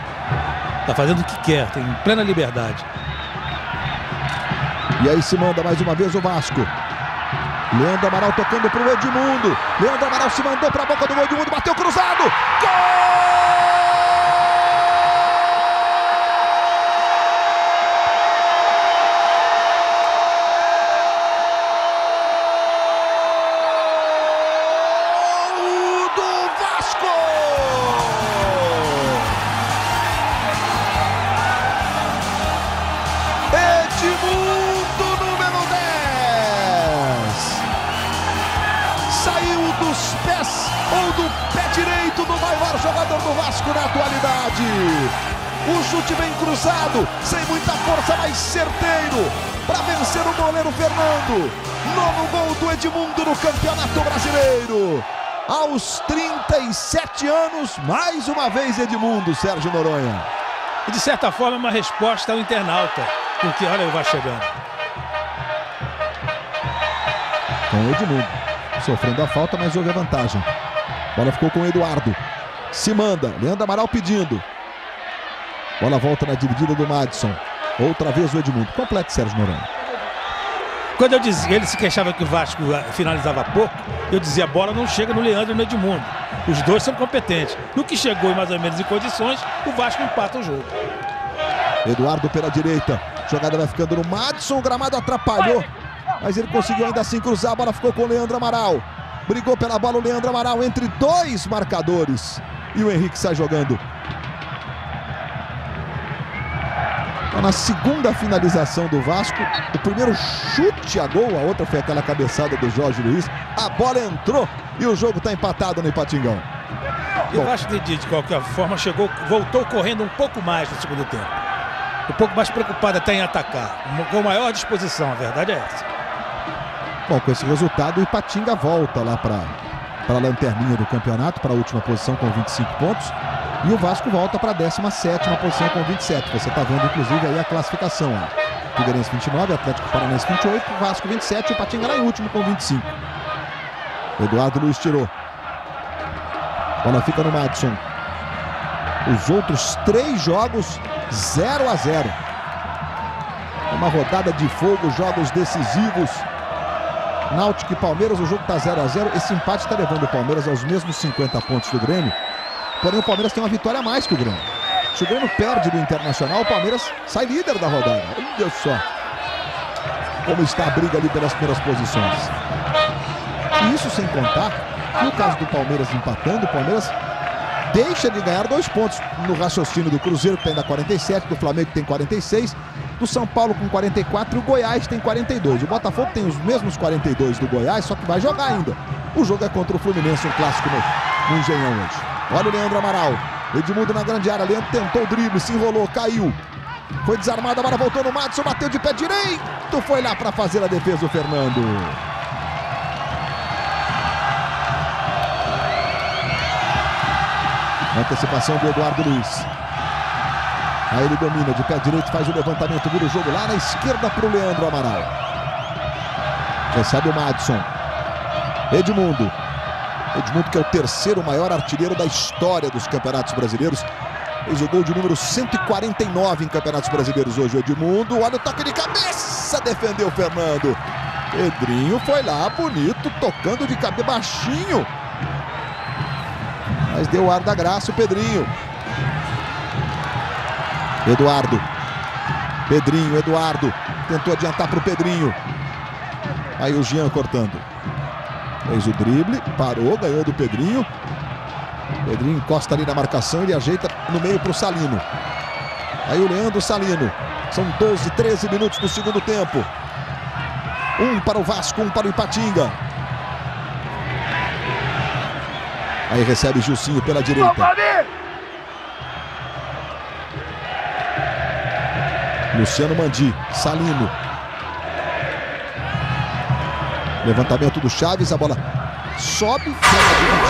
Está fazendo o que quer. Tem plena liberdade. E aí se manda mais uma vez o Vasco. Leandro Amaral tocando para o Edmundo. Leandro Amaral se mandou para a boca do Edmundo. Bateu cruzado. Gol! O chute bem cruzado, sem muita força, mas certeiro, para vencer o goleiro Fernando. Novo gol do Edmundo no Campeonato Brasileiro. Aos trinta e sete anos, mais uma vez Edmundo, Sérgio Noronha. E de certa forma uma resposta ao internauta, porque olha ele vai chegando. Com o Edmundo, sofrendo a falta, mas houve a vantagem. Bola ficou com o Eduardo. Se manda, Leandro Amaral pedindo. Bola volta na dividida do Madson. Outra vez o Edmundo. Complete, Sérgio Noronha. Quando eu dizia, ele se queixava que o Vasco finalizava pouco, eu dizia, a bola não chega no Leandro e no Edmundo. Os dois são competentes. No que chegou mais ou menos em condições, o Vasco empata o jogo. Eduardo pela direita. Jogada vai ficando no Madson. O gramado atrapalhou, mas ele conseguiu ainda assim cruzar. A bola ficou com o Leandro Amaral. Brigou pela bola o Leandro Amaral entre dois marcadores. E o Henrique sai jogando. Na segunda finalização do Vasco, o primeiro chute a gol, a outra foi aquela cabeçada do Jorge Luiz. A bola entrou e o jogo está empatado no Ipatingão. Eu acho que de qualquer forma chegou, voltou correndo um pouco mais no segundo tempo. Um pouco mais preocupado até em atacar. Com maior disposição, a verdade é essa. Bom, com esse resultado o Ipatinga volta lá para a lanterninha do campeonato, para a última posição com vinte e cinco pontos. E o Vasco volta para a décima sétima posição com vinte e sete. Você está vendo, inclusive, aí a classificação. Figueirense vinte e nove, Atlético Paranaense vinte e oito, Vasco vinte e sete, o Ipatinga lá em último com vinte e cinco. Eduardo Luiz tirou. Bola fica no Madson. Os outros três jogos, zero a zero. Uma rodada de fogo, jogos decisivos. Náutico e Palmeiras, o jogo está zero a zero. Esse empate está levando o Palmeiras aos mesmos cinquenta pontos do Grêmio. Porém, o Palmeiras tem uma vitória a mais que o Grêmio. Se o Grêmio perde do Internacional, o Palmeiras sai líder da rodada. Olha só como está a briga ali pelas primeiras posições. E isso sem contar que no caso do Palmeiras empatando, o Palmeiras deixa de ganhar dois pontos no raciocínio do Cruzeiro, que tem ainda quarenta e sete, do Flamengo que tem quarenta e seis, do São Paulo com quarenta e quatro e o Goiás tem quarenta e dois. O Botafogo tem os mesmos quarenta e dois do Goiás, só que vai jogar ainda. O jogo é contra o Fluminense, um clássico no Engenhão hoje. Olha o Leandro Amaral, Edmundo na grande área, Leandro tentou o drible, se enrolou, caiu. Foi desarmado, a bola voltou no Madson, bateu de pé direito, foi lá para fazer a defesa o Fernando. Antecipação do Eduardo Luiz. Aí ele domina, de pé direito, faz o levantamento, vira o jogo lá na esquerda para o Leandro Amaral. Recebe o Madson. Edmundo. Edmundo, que é o terceiro maior artilheiro da história dos campeonatos brasileiros. Fez o gol de número cento e quarenta e nove em campeonatos brasileiros hoje, o Edmundo. Olha o toque de cabeça, defendeu o Fernando. Pedrinho foi lá, bonito, tocando de cabeça, baixinho. Mas deu o ar da graça o Pedrinho. Eduardo. Pedrinho, Eduardo. Tentou adiantar para o Pedrinho. Aí o Jean cortando. Fez o drible, parou, ganhou do Pedrinho. Pedrinho encosta ali na marcação, ele ajeita no meio para o Salino. Aí o Leandro Salino. São doze, treze minutos do segundo tempo. Um para o Vasco, um para o Ipatinga. Aí recebe Gilcinho pela direita. Luciano Mandi, Salino. Levantamento do Chaves, a bola sobe,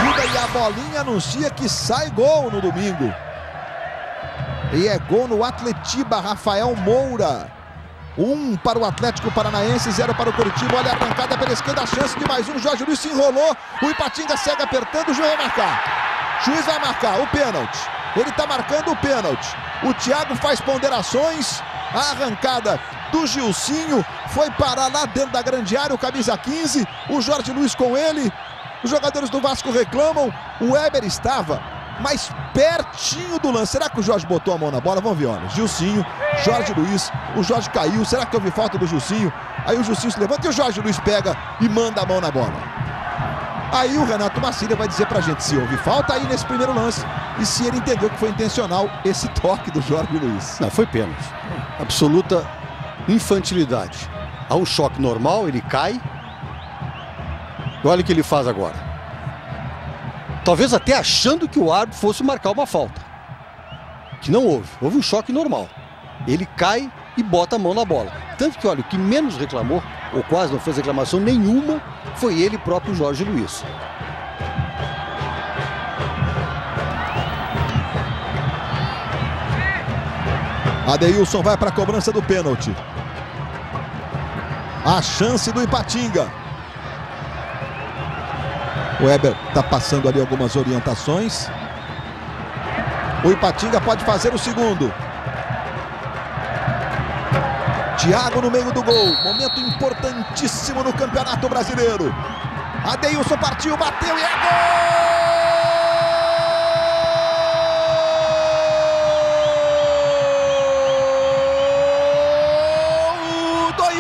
dividida e a bolinha anuncia que sai gol no domingo. E é gol no Atletiba, Rafael Moura. Um para o Atlético Paranaense, zero para o Coritiba. Olha a arrancada pela esquerda, a chance de mais um. Jorge Luiz se enrolou, o Ipatinga segue apertando, o juiz vai marcar. O juiz vai marcar o pênalti. Ele está marcando o pênalti. O Thiago faz ponderações, a arrancada do Gilcinho foi parar lá dentro da grande área, o camisa quinze, o Jorge Luiz com ele. Os jogadores do Vasco reclamam, o Héber estava mais pertinho do lance. Será que o Jorge botou a mão na bola? Vamos ver, olha, Gilcinho, Jorge Luiz, o Jorge caiu, será que houve falta do Gilcinho? Aí o Gilcinho se levanta e o Jorge Luiz pega e manda a mão na bola. Aí o Renato Marcília vai dizer pra gente se houve falta aí nesse primeiro lance e se ele entendeu que foi intencional esse toque do Jorge Luiz. Não, foi pênalti, absoluta infantilidade. Há um choque normal, ele cai. E olha o que ele faz agora. Talvez até achando que o árbitro fosse marcar uma falta. Que não houve. Houve um choque normal. Ele cai e bota a mão na bola. Tanto que, olha, o que menos reclamou ou quase não fez reclamação nenhuma, foi ele próprio, Jorge Luiz. Adeilson vai para a cobrança do pênalti. A chance do Ipatinga. O Héber está passando ali algumas orientações. O Ipatinga pode fazer o segundo. Thiago no meio do gol. Momento importantíssimo no Campeonato Brasileiro. Adeilson partiu, bateu e é gol!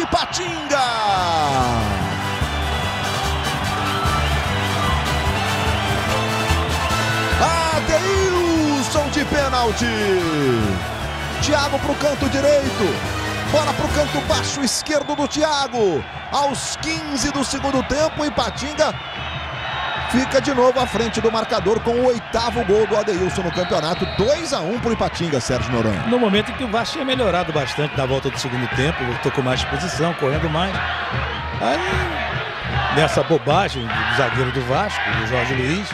Ipatinga! Adeilson de pênalti! Thiago pro canto direito. Bola pro canto baixo esquerdo do Thiago. Aos quinze do segundo tempo, Ipatinga fica de novo à frente do marcador com o oitavo gol do Adeilson no campeonato. dois a um para o Ipatinga, Sérgio Noronha. No momento em que o Vasco tinha melhorado bastante na volta do segundo tempo, lutou com mais posição, correndo mais. Aí, nessa bobagem do zagueiro do Vasco, do Jorge Luiz,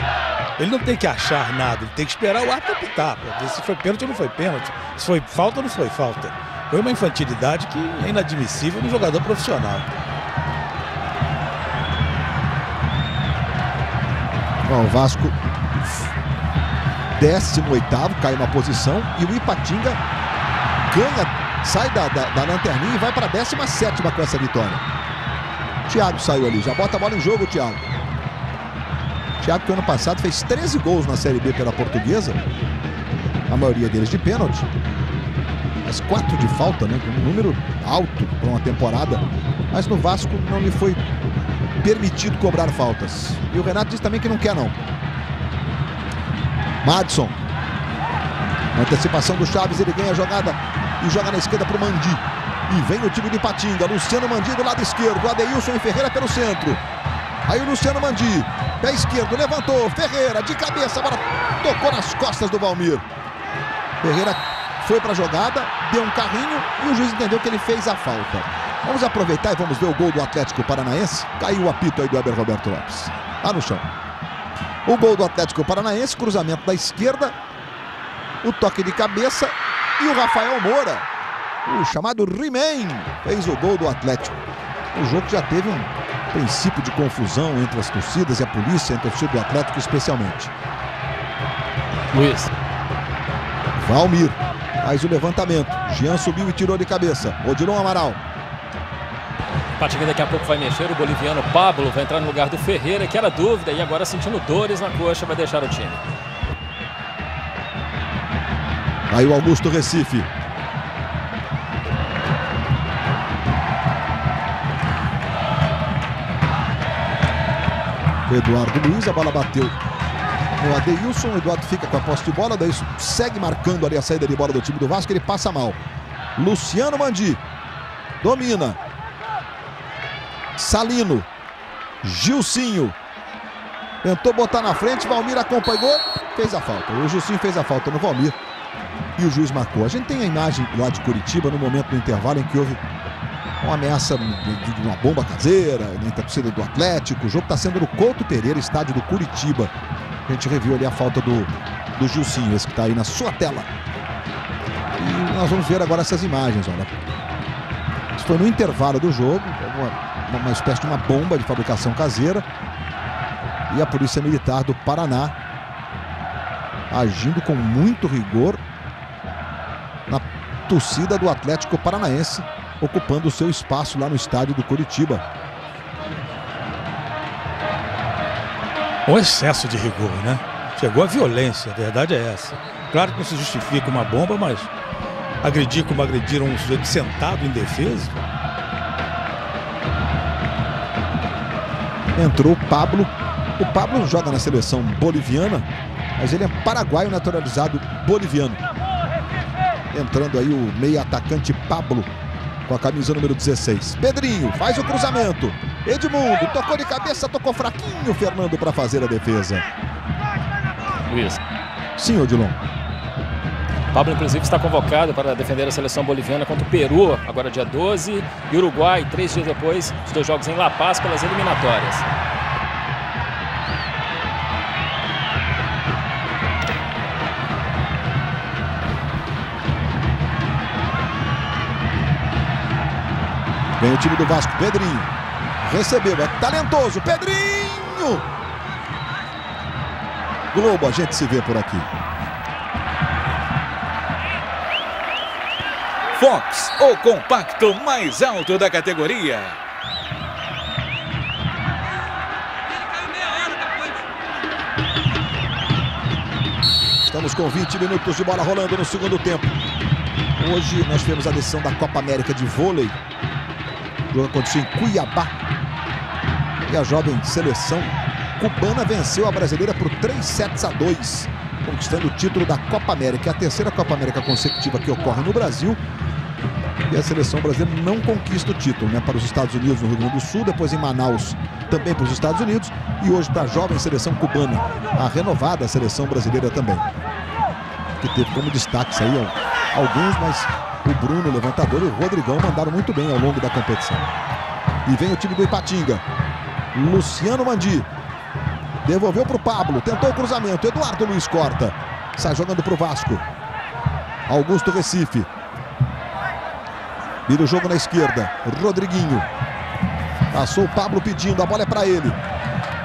ele não tem que achar nada, ele tem que esperar o árbitro apitar, para ver se foi pênalti ou não foi pênalti, se foi falta ou não foi falta. Foi uma infantilidade que é inadmissível no jogador profissional. Bom, o Vasco décimo oitavo, cai uma posição, e o Ipatinga ganha, sai da, da, da lanterninha e vai para a décima sétima com essa vitória. Thiago saiu ali, já bota a bola em jogo, Thiago. Thiago que ano passado fez treze gols na Série B pela Portuguesa, a maioria deles de pênalti, mas quatro de falta, né? Um número alto para uma temporada, mas no Vasco não lhe foi permitido cobrar faltas. E o Renato diz também que não quer, não. Madson. Na antecipação do Chaves, ele ganha a jogada e joga na esquerda para o Mandi. E vem o time de Ipatinga. Luciano Mandi do lado esquerdo. Adeilson e Ferreira pelo centro. Aí o Luciano Mandi. Pé esquerdo, levantou. Ferreira de cabeça. Agora tocou nas costas do Valmir. Ferreira foi para a jogada, deu um carrinho e o juiz entendeu que ele fez a falta. Vamos aproveitar e vamos ver o gol do Atlético Paranaense. Caiu o apito aí do Héber Roberto Lopes. Lá no chão. O gol do Atlético Paranaense, cruzamento da esquerda, o toque de cabeça e o Rafael Moura, o chamado He-Man, fez o gol do Atlético. O jogo já teve um princípio de confusão entre as torcidas e a polícia, entre o torcida do Atlético especialmente. Luiz. Valmir faz o levantamento. Jean subiu e tirou de cabeça. Rodriguinho Amaral. Ipatinga daqui a pouco vai mexer, o boliviano Pablo vai entrar no lugar do Ferreira, que era dúvida, e agora sentindo dores na coxa, vai deixar o time. Aí o Augusto Recife. Eduardo Luiz, a bola bateu no Adeilson, o Eduardo fica com a posse de bola, daí segue marcando ali a saída de bola do time do Vasco, ele passa mal. Luciano Mandi domina. Salino, Gilcinho, tentou botar na frente, Valmir acompanhou, fez a falta. O Gilcinho fez a falta no Valmir e o juiz marcou. A gente tem a imagem lá de Curitiba no momento do intervalo em que houve uma ameaça de uma bomba caseira na torcida do Atlético. O jogo está sendo no Couto Pereira, estádio do Curitiba. A gente reviu ali a falta do, do Gilcinho, esse que está aí na sua tela. E nós vamos ver agora essas imagens, olha. Isso foi no intervalo do jogo, uma... uma espécie de uma bomba de fabricação caseira, e a Polícia Militar do Paraná agindo com muito rigor na torcida do Atlético Paranaense, ocupando o seu espaço lá no estádio do Curitiba. Um excesso de rigor, né? Chegou a violência, a verdade é essa. Claro que não se justifica uma bomba, mas agredir como agrediram um sujeito sentado indefeso. Entrou o Pablo. O Pablo joga na seleção boliviana, mas ele é paraguaio naturalizado boliviano. Entrando aí o meio atacante Pablo, com a camisa número dezesseis. Pedrinho faz o cruzamento. Edmundo tocou de cabeça, tocou fraquinho. Fernando para fazer a defesa. Luiz. Sim, Odilon. Pablo, inclusive, está convocado para defender a seleção boliviana contra o Peru, agora dia doze, e Uruguai, três dias depois, os dois jogos em La Paz pelas eliminatórias. Vem o time do Vasco, Pedrinho, recebeu, é talentoso, Pedrinho! Globo, a gente se vê por aqui. Fox, o compacto mais alto da categoria. Estamos com vinte minutos de bola rolando no segundo tempo. Hoje nós temos a decisão da Copa América de vôlei. O jogo aconteceu em Cuiabá. E a jovem seleção cubana venceu a brasileira por três sets a dois, conquistando o título da Copa América. É a terceira Copa América consecutiva que ocorre no Brasil. E a seleção brasileira não conquista o título, né? Para os Estados Unidos no Rio Grande do Sul, depois em Manaus também para os Estados Unidos. E hoje para a jovem seleção cubana, a renovada seleção brasileira também. Que teve como destaques aí alguns, mas o Bruno, o levantador, e o Rodrigão mandaram muito bem ao longo da competição. E vem o time do Ipatinga. Luciano Mandi devolveu para o Pablo, tentou o cruzamento, Eduardo Luiz corta, sai jogando para o Vasco. Augusto Recife vira o jogo na esquerda, Rodriguinho passou o Pablo pedindo, a bola é para ele.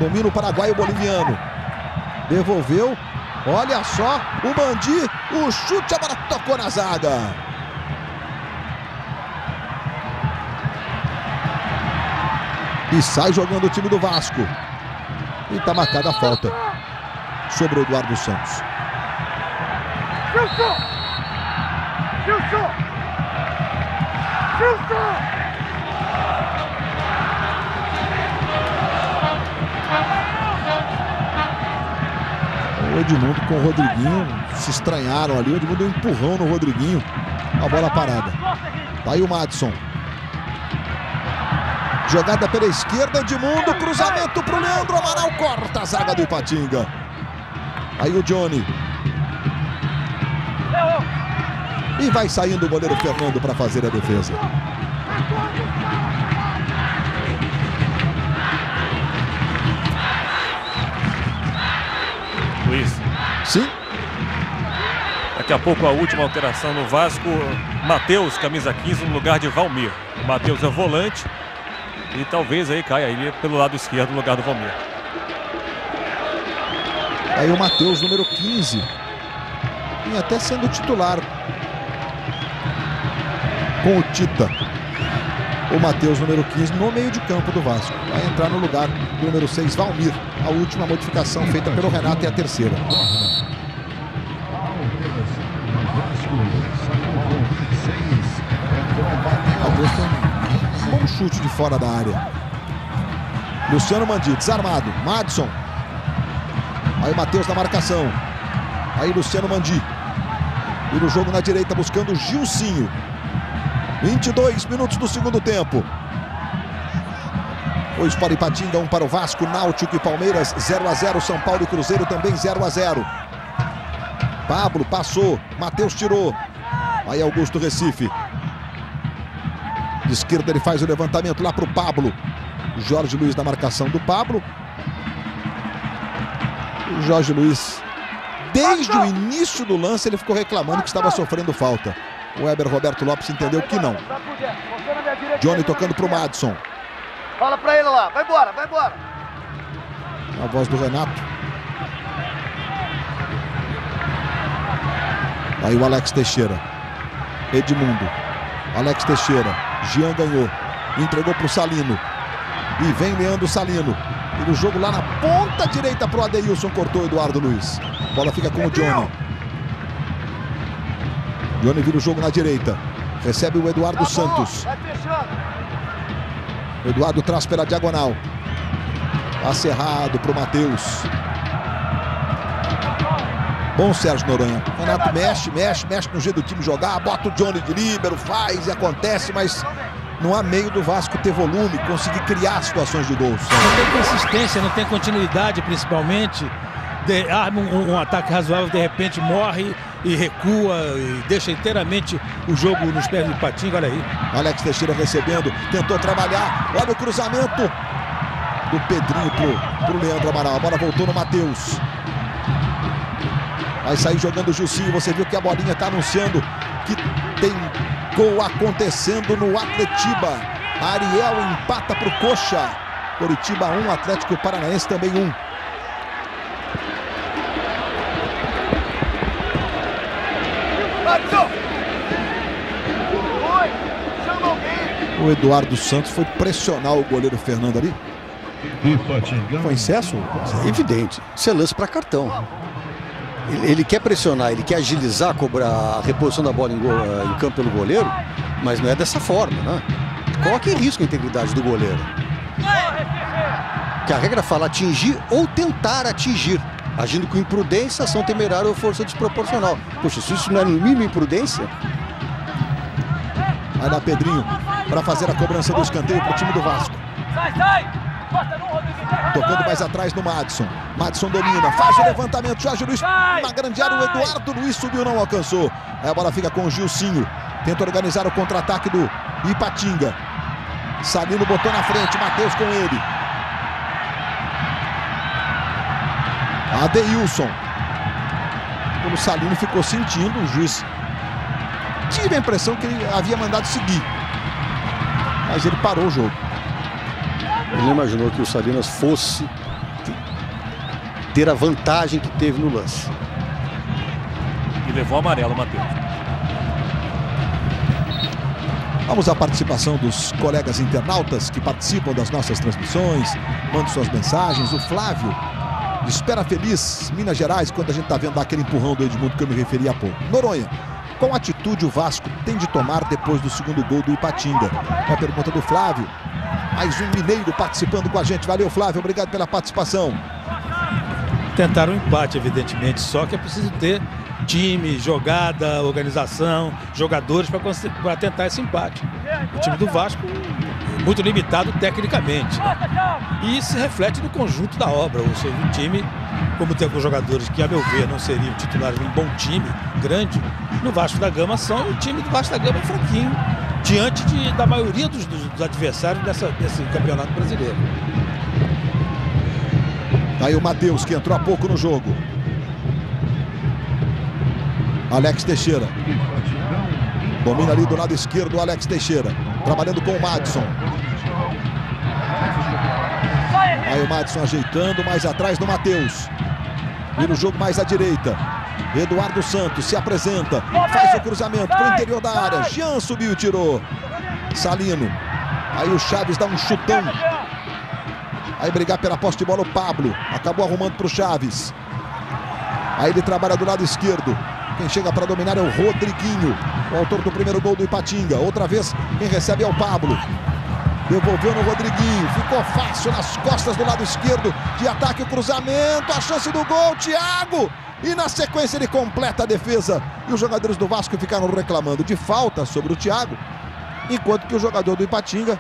Domina o paraguaio boliviano, devolveu, olha só, o Mandi, o chute, a bola tocou na zaga. E sai jogando o time do Vasco. E tá marcada a falta sobre o Eduardo Santos. O Edmundo com o Rodriguinho se estranharam ali. O Edmundo deu um empurrão no Rodriguinho. A bola parada. Tá aí o Madson. Jogada pela esquerda, Edmundo, cruzamento para o Leandro Amaral, corta a zaga do Ipatinga. Aí o Johnny. E vai saindo o goleiro Fernando para fazer a defesa. Luiz. Sim. Daqui a pouco a última alteração no Vasco. Matheus, camisa quinze, no lugar de Valmir. Matheus é volante. E talvez aí caia aí pelo lado esquerdo no lugar do Valmir. Aí o Matheus, número quinze. E até sendo titular com o Tita. O Matheus, número quinze, no meio de campo do Vasco. Vai entrar no lugar do número seis, Valmir. A última modificação feita pelo Renato é a terceira. Chute de fora da área. Luciano Mandi, desarmado. Madson. Aí o Matheus na marcação. Aí Luciano Mandi. E no jogo na direita buscando o Gilcinho. vinte e dois minutos do segundo tempo. Dois para Ipatinga, um para o Vasco, Náutico e Palmeiras. zero a zero, São Paulo e Cruzeiro também zero a zero. Pablo passou. Matheus tirou. Aí Augusto Recife. De esquerda ele faz o levantamento lá para o Pablo. Jorge Luiz na marcação do Pablo. O Jorge Luiz, desde o início do lance, ele ficou reclamando que estava sofrendo falta. O Héber Roberto Lopes entendeu que não. Johnny tocando para o Madson. Fala para ele lá, vai embora, vai embora. A voz do Renato. Aí o Alex Teixeira. Edmundo. Alex Teixeira. Jean ganhou, entregou para o Salino. E vem Leandro Salino. E no jogo lá na ponta direita para o Adeilson, cortou o Eduardo Luiz. A bola fica com o Johnny. Johnny vira o jogo na direita. Recebe o Eduardo Santos. O Eduardo traz pela diagonal. Passe errado para o Matheus. Bom Sérgio Noronha. Renato mexe, mexe, mexe no jeito do time jogar, bota o Johnny de líbero, faz e acontece, mas não há meio do Vasco ter volume, conseguir criar situações de gol. Não tem consistência, não tem continuidade, principalmente. De, arma um, um ataque razoável, de repente morre, e recua e deixa inteiramente o jogo nos pés do Ipatinga. Olha aí. Alex Teixeira recebendo, tentou trabalhar. Olha o cruzamento do Pedrinho pro, pro Leandro Amaral. A bola voltou no Matheus. Vai sair jogando o Jussi. Você viu que a bolinha está anunciando que tem gol acontecendo no Atletiba. Ariel empata para o Coxa. Coritiba um, Atlético Paranaense também um. O Eduardo Santos foi pressionar o goleiro Fernando ali. Foi excesso? É evidente. Isso é lance para cartão. Ele quer pressionar, ele quer agilizar, cobrar a reposição da bola em, go... em campo pelo goleiro, mas não é dessa forma, né? Coloca em risco a integridade do goleiro. Que a regra fala atingir ou tentar atingir, agindo com imprudência, ação temerária ou força desproporcional. Poxa, se isso não é no mínimo imprudência... Vai dar Pedrinho para fazer a cobrança do escanteio para o time do Vasco. Sai, sai! Tocando mais atrás no Madson. Madson domina, faz o levantamento. Jorge Luiz na grande área. O Eduardo Luiz subiu, não alcançou. Aí a bola fica com o Gilcinho. Tenta organizar o contra-ataque do Ipatinga. Salino botou na frente. Matheus com ele. Adeilson. O Salino ficou sentindo. O juiz. Tive a impressão que ele havia mandado seguir. Mas ele parou o jogo. Ele imaginou que o Salinas fosse ter a vantagem que teve no lance. E levou o amarelo, Matheus. Vamos à participação dos colegas internautas que participam das nossas transmissões, mandam suas mensagens. O Flávio, de Espera Feliz, Minas Gerais, quando a gente está vendo lá aquele empurrão do Edmundo que eu me referi há pouco. Noronha, qual atitude o Vasco tem de tomar depois do segundo gol do Ipatinga? É a pergunta do Flávio. Mais um mineiro participando com a gente. Valeu, Flávio. Obrigado pela participação. Tentaram um empate, evidentemente. Só que é preciso ter time, jogada, organização, jogadores para tentar esse empate. O time do Vasco muito limitado tecnicamente, né? E isso se reflete no conjunto da obra. Ou seja, o time, como tem alguns jogadores que, a meu ver, não seriam titulares de um bom time, grande, no Vasco da Gama são. O time do Vasco da Gama é fraquinho diante de, da maioria dos, dos adversários dessa, desse Campeonato Brasileiro. Aí o Matheus, que entrou há pouco no jogo. Alex Teixeira. Domina ali do lado esquerdo o Alex Teixeira. Trabalhando com o Madson. Aí o Madson ajeitando mais atrás do Matheus. E no jogo mais à direita. Eduardo Santos se apresenta, faz o cruzamento para o interior da área. Jean subiu e tirou. Salino. Aí o Chaves dá um chutão. Aí brigar pela posse de bola o Pablo. Acabou arrumando para o Chaves. Aí ele trabalha do lado esquerdo. Quem chega para dominar é o Rodriguinho, o autor do primeiro gol do Ipatinga. Outra vez quem recebe é o Pablo. Devolveu no Rodriguinho, ficou fácil nas costas do lado esquerdo. De ataque o cruzamento, a chance do gol, Thiago. E na sequência ele completa a defesa. E os jogadores do Vasco ficaram reclamando de falta sobre o Thiago. Enquanto que o jogador do Ipatinga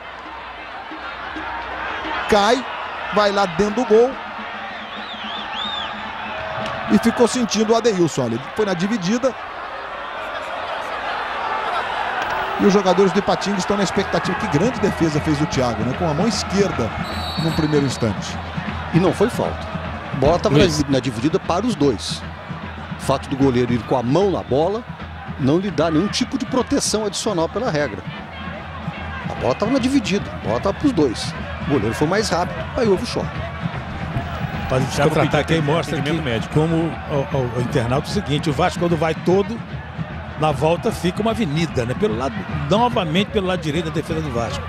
cai, vai lá dentro do gol. E ficou sentindo o Adeilson. Olha, foi na dividida. E os jogadores do Ipatinga estão na expectativa. Que grande defesa fez o Thiago, né? Com a mão esquerda no primeiro instante. E não foi falta. A bola estava na dividida para os dois. O fato do goleiro ir com a mão na bola não lhe dá nenhum tipo de proteção adicional pela regra. A bola estava na dividida, a bola estava para os dois. O goleiro foi mais rápido, aí houve o choque. Mas o contra-ataque aí mostra que, como o internauta, é o seguinte: o Vasco, quando vai todo, na volta fica uma avenida, né? Pelo lado, novamente pelo lado direito da defesa do Vasco.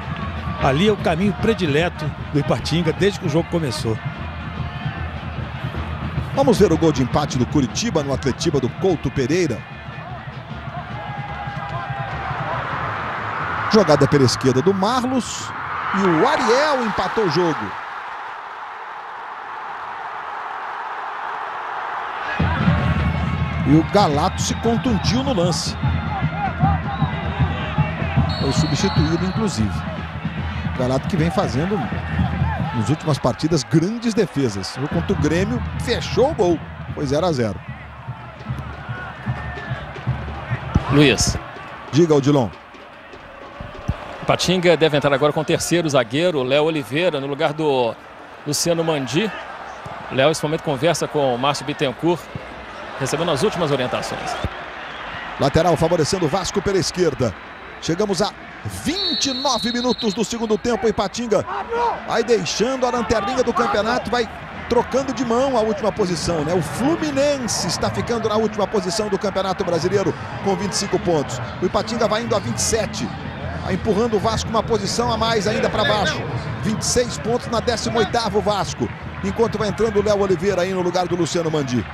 Ali é o caminho predileto do Ipatinga desde que o jogo começou. Vamos ver o gol de empate do Coritiba no Atletiba do Couto Pereira. Jogada pela esquerda do Marlos. E o Ariel empatou o jogo. E o Galato se contundiu no lance. Foi substituído, inclusive. O Galato que vem fazendo... nas últimas partidas, grandes defesas. Contra o Grêmio, fechou o gol. Foi zero a zero. Luiz. Diga, Odilon. Ipatinga deve entrar agora com o terceiro zagueiro, Léo Oliveira, no lugar do Luciano Mandi. Léo, nesse momento, conversa com o Márcio Bittencourt, recebendo as últimas orientações. Lateral favorecendo o Vasco pela esquerda. Chegamos a vinte e nove minutos do segundo tempo. Ipatinga vai deixando a lanterninha do campeonato, vai trocando de mão a última posição, né? O Fluminense está ficando na última posição do Campeonato Brasileiro com vinte e cinco pontos. O Ipatinga vai indo a vinte e sete, vai empurrando o Vasco uma posição a mais ainda para baixo. vinte e seis pontos na décima oitava o Vasco, enquanto vai entrando o Léo Oliveira aí no lugar do Luciano Mandi.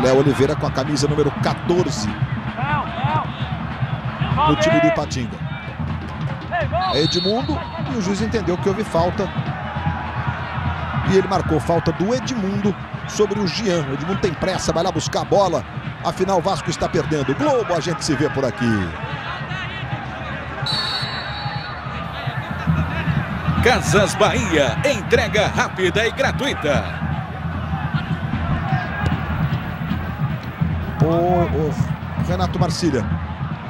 Léo Oliveira com a camisa número quatorze no time do Ipatinga. É Edmundo e o juiz entendeu que houve falta. E ele marcou falta do Edmundo sobre o Jean. O Edmundo tem pressa, vai lá buscar a bola. Afinal, o Vasco está perdendo. Globo, a gente se vê por aqui. Casas Bahia, entrega rápida e gratuita. O Renato Marcília,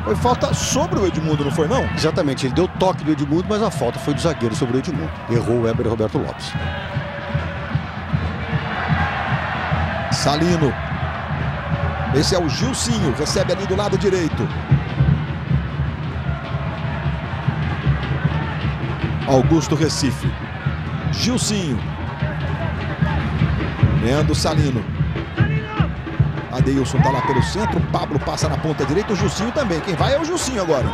foi falta sobre o Edmundo, não foi não? Exatamente, ele deu o toque do Edmundo, mas a falta foi do zagueiro sobre o Edmundo. Errou o Héber Roberto Lopes. Salino. Esse é o Gilcinho, recebe ali do lado direito. Augusto Recife. Gilcinho. Leandro Salino. Adeilson tá lá pelo centro, Pablo passa na ponta direita, o Gilcinho também, quem vai é o Gilcinho agora.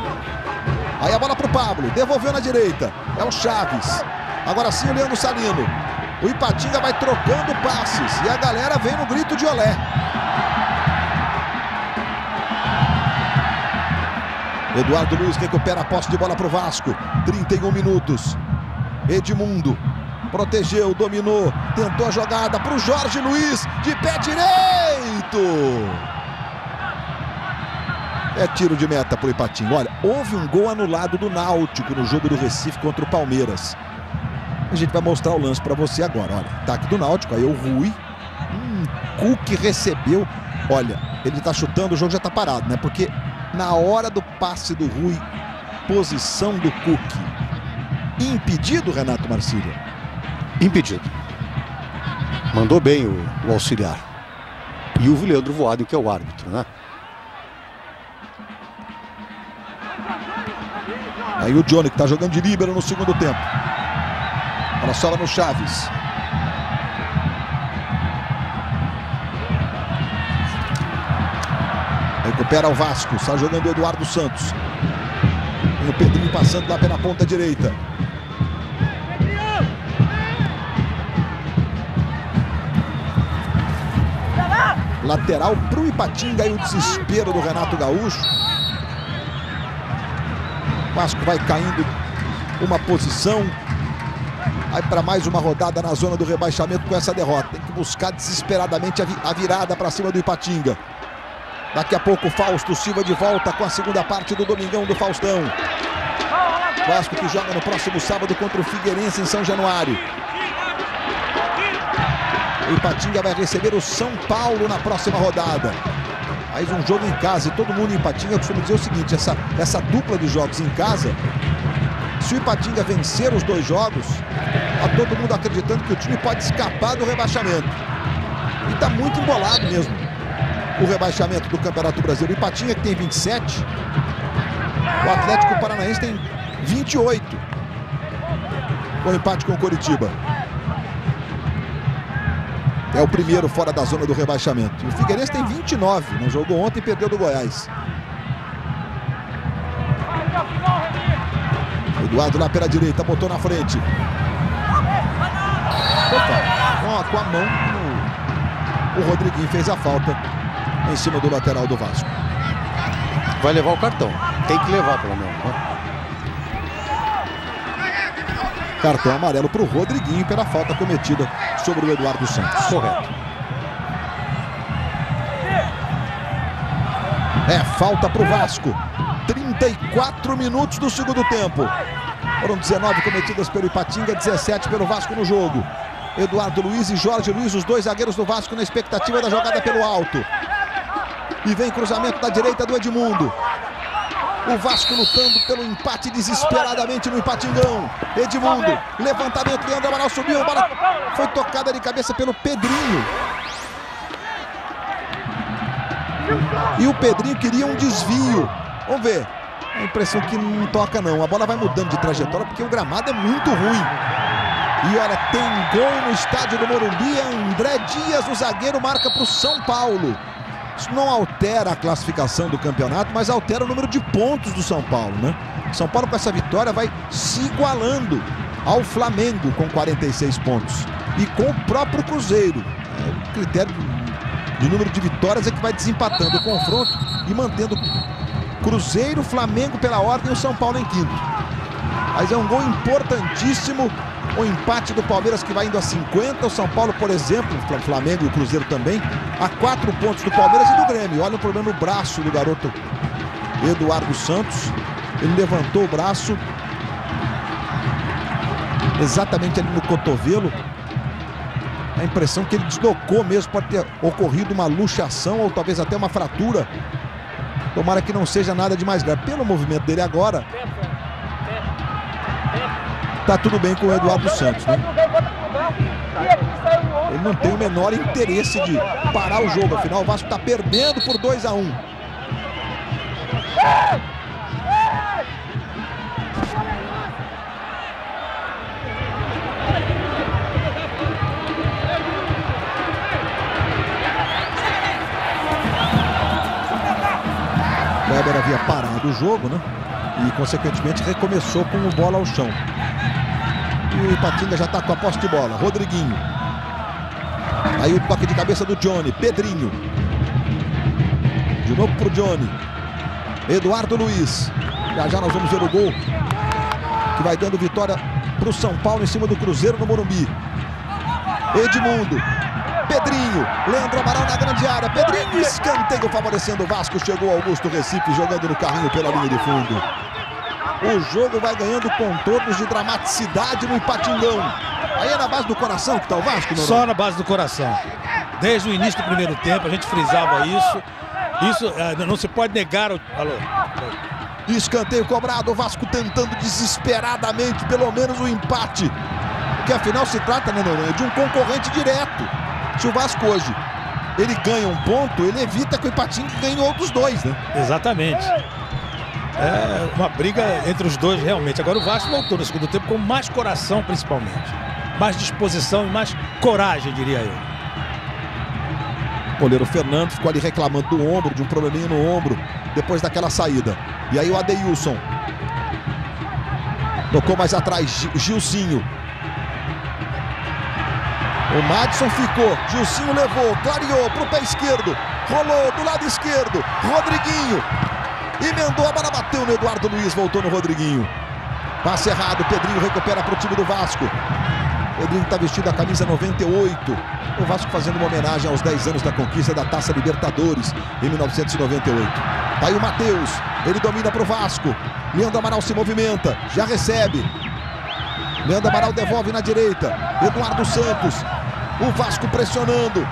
Aí a bola pro Pablo, devolveu na direita, é o Chaves. Agora sim o Leandro Salino. O Ipatinga vai trocando passes e a galera vem no grito de olé. Eduardo Luiz recupera a posse de bola pro Vasco, trinta e um minutos. Edmundo protegeu, dominou, tentou a jogada pro Jorge Luiz, de pé direito. É tiro de meta pro Ipatinga. Olha, houve um gol anulado do Náutico no jogo do Recife contra o Palmeiras. A gente vai mostrar o lance para você agora, olha. Ataque do Náutico, aí o Rui. Hum, Cook recebeu. Olha, ele tá chutando, o jogo já tá parado, né? Porque na hora do passe do Rui, posição do Cook. Impedido, Renato Marcília. Impedido. Mandou bem o, o auxiliar. E o Leandro Voado, que é o árbitro, né? Aí o Johnny, que tá jogando de líbero no segundo tempo. Olha só lá no Chaves. Recupera o Vasco. Sai jogando o Eduardo Santos. E o Pedrinho passando lá pela ponta direita. Lateral para o Ipatinga e o desespero do Renato Gaúcho. O Vasco vai caindo uma posição. Vai para mais uma rodada na zona do rebaixamento com essa derrota. Tem que buscar desesperadamente a virada para cima do Ipatinga. Daqui a pouco Fausto Silva de volta com a segunda parte do Domingão do Faustão. O Vasco que joga no próximo sábado contra o Figueirense em São Januário. O Ipatinga vai receber o São Paulo na próxima rodada. Mais um jogo em casa. E todo mundo em Ipatinga costuma dizer o seguinte: essa, essa dupla de jogos em casa, se o Ipatinga vencer os dois jogos, tá todo mundo acreditando que o time pode escapar do rebaixamento. E tá muito embolado mesmo o rebaixamento do Campeonato Brasileiro. O Ipatinga que tem vinte e sete, o Atlético Paranaense tem vinte e oito. Com o empate com o Coritiba. É o primeiro fora da zona do rebaixamento. O Figueirense tem vinte e nove, não jogou ontem e perdeu do Goiás. Eduardo lá pela direita, botou na frente. Opa, com a mão, o Rodriguinho fez a falta em cima do lateral do Vasco. Vai levar o cartão, tem que levar pelo menos. Cartão amarelo para o Rodriguinho pela falta cometida sobre o Eduardo Santos. Correto. É falta para o Vasco. trinta e quatro minutos do segundo tempo. Foram dezenove cometidas pelo Ipatinga, dezessete pelo Vasco no jogo. Eduardo Luiz e Jorge Luiz, os dois zagueiros do Vasco na expectativa da jogada pelo alto. E vem cruzamento da direita do Edmundo. O Vasco lutando pelo empate desesperadamente no Ipatingão. Edmundo, levantamento, Leandro Amaral subiu, a bola foi tocada de cabeça pelo Pedrinho. E o Pedrinho queria um desvio. Vamos ver. A impressão que não toca não. A bola vai mudando de trajetória porque o gramado é muito ruim. E olha, tem gol no estádio do Morumbi. André Dias, o zagueiro, marca para o São Paulo. Isso não altera a classificação do campeonato, mas altera o número de pontos do São Paulo, né? São Paulo, com essa vitória, vai se igualando ao Flamengo com quarenta e seis pontos. E com o próprio Cruzeiro. É, o critério de número de vitórias é que vai desempatando o confronto e mantendo Cruzeiro, Flamengo pela ordem e o São Paulo em quinto. Mas é um gol importantíssimo. O empate do Palmeiras, que vai indo a cinquenta. O São Paulo, por exemplo, o Flamengo e o Cruzeiro também, a quatro pontos do Palmeiras e do Grêmio. Olha o problema no braço do garoto Eduardo Santos. Ele levantou o braço exatamente ali no cotovelo. A impressão é que ele deslocou mesmo, pode ter ocorrido uma luxação ou talvez até uma fratura. Tomara que não seja nada de mais grave. Pelo movimento dele agora, tá tudo bem com o Eduardo Santos, né? Ele não tem o menor interesse de parar o jogo. Afinal, o Vasco tá perdendo por dois a um. O Héber havia parado o jogo, né? E, consequentemente, recomeçou com o bola ao chão. E o Ipatinga já tá com a posse de bola. Rodriguinho. Aí o toque de cabeça do Johnny. Pedrinho. De novo pro Johnny. Eduardo Luiz. Já já nós vamos ver o gol que vai dando vitória pro São Paulo em cima do Cruzeiro no Morumbi. Edmundo. Pedrinho, Leandro Amaral na grande área. Pedrinho, escanteio favorecendo o Vasco. Chegou Augusto Recife jogando no carrinho pela linha de fundo. O jogo vai ganhando contornos de dramaticidade no Ipatingão. Aí é na base do coração que está o Vasco, não é? Só na base do coração. Desde o início do primeiro tempo a gente frisava isso. Isso não se pode negar. O... Alô? Escanteio cobrado. O Vasco tentando desesperadamente pelo menos o empate. Porque afinal se trata, né, Noronha, de um concorrente direto. Se o Vasco hoje ele ganha um ponto, ele evita que o Ipatinga ganhe outros dois, né? Exatamente. É uma briga entre os dois realmente. Agora o Vasco voltou no segundo tempo com mais coração, principalmente. Mais disposição e mais coragem, diria eu. O goleiro Fernando ficou ali reclamando do ombro, de um probleminha no ombro, depois daquela saída. E aí o Adeilson tocou mais atrás, Gilzinho. O Madson ficou, Gilzinho levou, clareou para o pé esquerdo, rolou do lado esquerdo, Rodriguinho, emendou, a bola bateu no Eduardo Luiz, voltou no Rodriguinho. Passe errado, Pedrinho recupera para o time do Vasco. Pedrinho está vestido a camisa noventa e oito, o Vasco fazendo uma homenagem aos dez anos da conquista da Taça Libertadores em mil novecentos e noventa e oito. Tá aí o Matheus, ele domina para o Vasco, Leandro Amaral se movimenta, já recebe. Leandro Amaral devolve na direita, Eduardo Santos. O Vasco pressionando.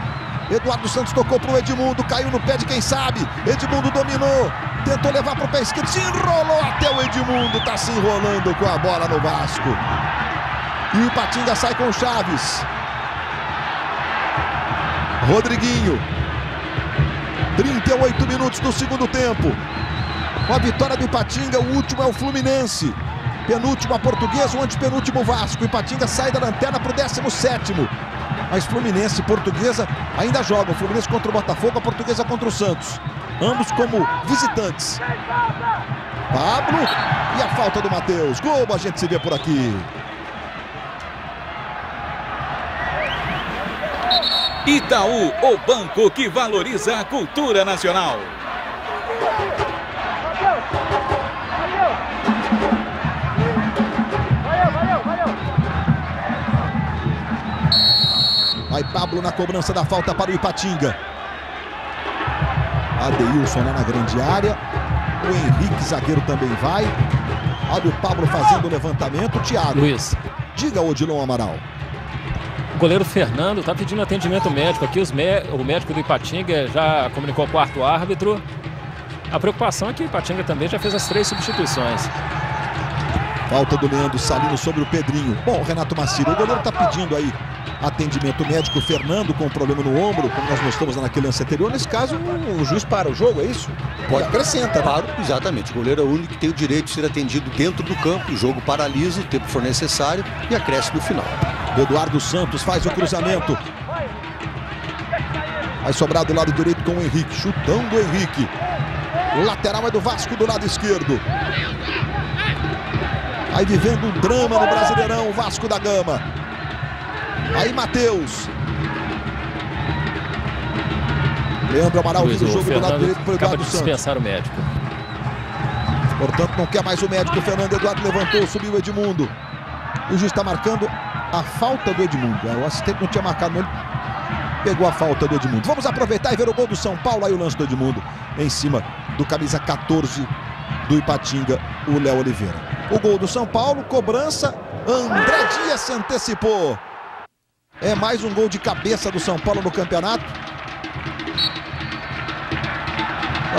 Eduardo Santos tocou para o Edmundo. Caiu no pé de quem sabe. Edmundo dominou. Tentou levar para o pé esquerdo. Se enrolou até o Edmundo. Está se enrolando com a bola no Vasco. E o Ipatinga sai com o Chaves. Rodriguinho. trinta e oito minutos do segundo tempo. Com a vitória do Ipatinga, o último é o Fluminense. Penúltimo a Portuguesa, o antepenúltimo o Vasco. Ipatinga sai da lanterna para o décimo sétimo. Mas Fluminense e Portuguesa ainda jogam. Fluminense contra o Botafogo, a Portuguesa contra o Santos. Ambos como visitantes. Pablo e a falta do Matheus. Globo, a gente se vê por aqui. Itaú, o banco que valoriza a cultura nacional. Vai Pablo na cobrança da falta para o Ipatinga. Adeilson lá na grande área. O Henrique, zagueiro, também vai. Olha o Pablo fazendo o levantamento. Thiago. Luiz. Diga, Odilon Amaral. goleiro Fernando está pedindo atendimento médico aqui. Os mé o médico do Ipatinga já comunicou ao quarto árbitro. A preocupação é que o Ipatinga também já fez as três substituições. Falta do Leandro Salino sobre o Pedrinho. Bom, Renato Macir, o goleiro está pedindo aí atendimento médico. Fernando com um problema no ombro, como nós mostramos naquele lance anterior. Nesse caso, o juiz para o jogo, é isso? Pode, acrescenta, né? Para, exatamente. O goleiro é o único que tem o direito de ser atendido dentro do campo. O jogo paralisa, o tempo for necessário e acresce no final. Eduardo Santos faz o cruzamento. Vai sobrar do lado direito com o Henrique. Chutando o Henrique. O lateral é do Vasco do lado esquerdo. Aí vivendo um drama no Brasileirão, o Vasco da Gama. Aí Matheus. Leandro Amaral fez o jogo do lado direito para o Eduardo Santos. Dispensar o médico. Portanto, não quer mais o médico. O Fernando Eduardo levantou, subiu o Edmundo. O juiz está marcando a falta do Edmundo. O assistente não tinha marcado, não. Pegou a falta do Edmundo. Vamos aproveitar e ver o gol do São Paulo. Aí o lance do Edmundo em cima do camisa quatorze do Ipatinga, o Léo Oliveira. O gol do São Paulo, cobrança, André Dias se antecipou. É mais um gol de cabeça do São Paulo no campeonato.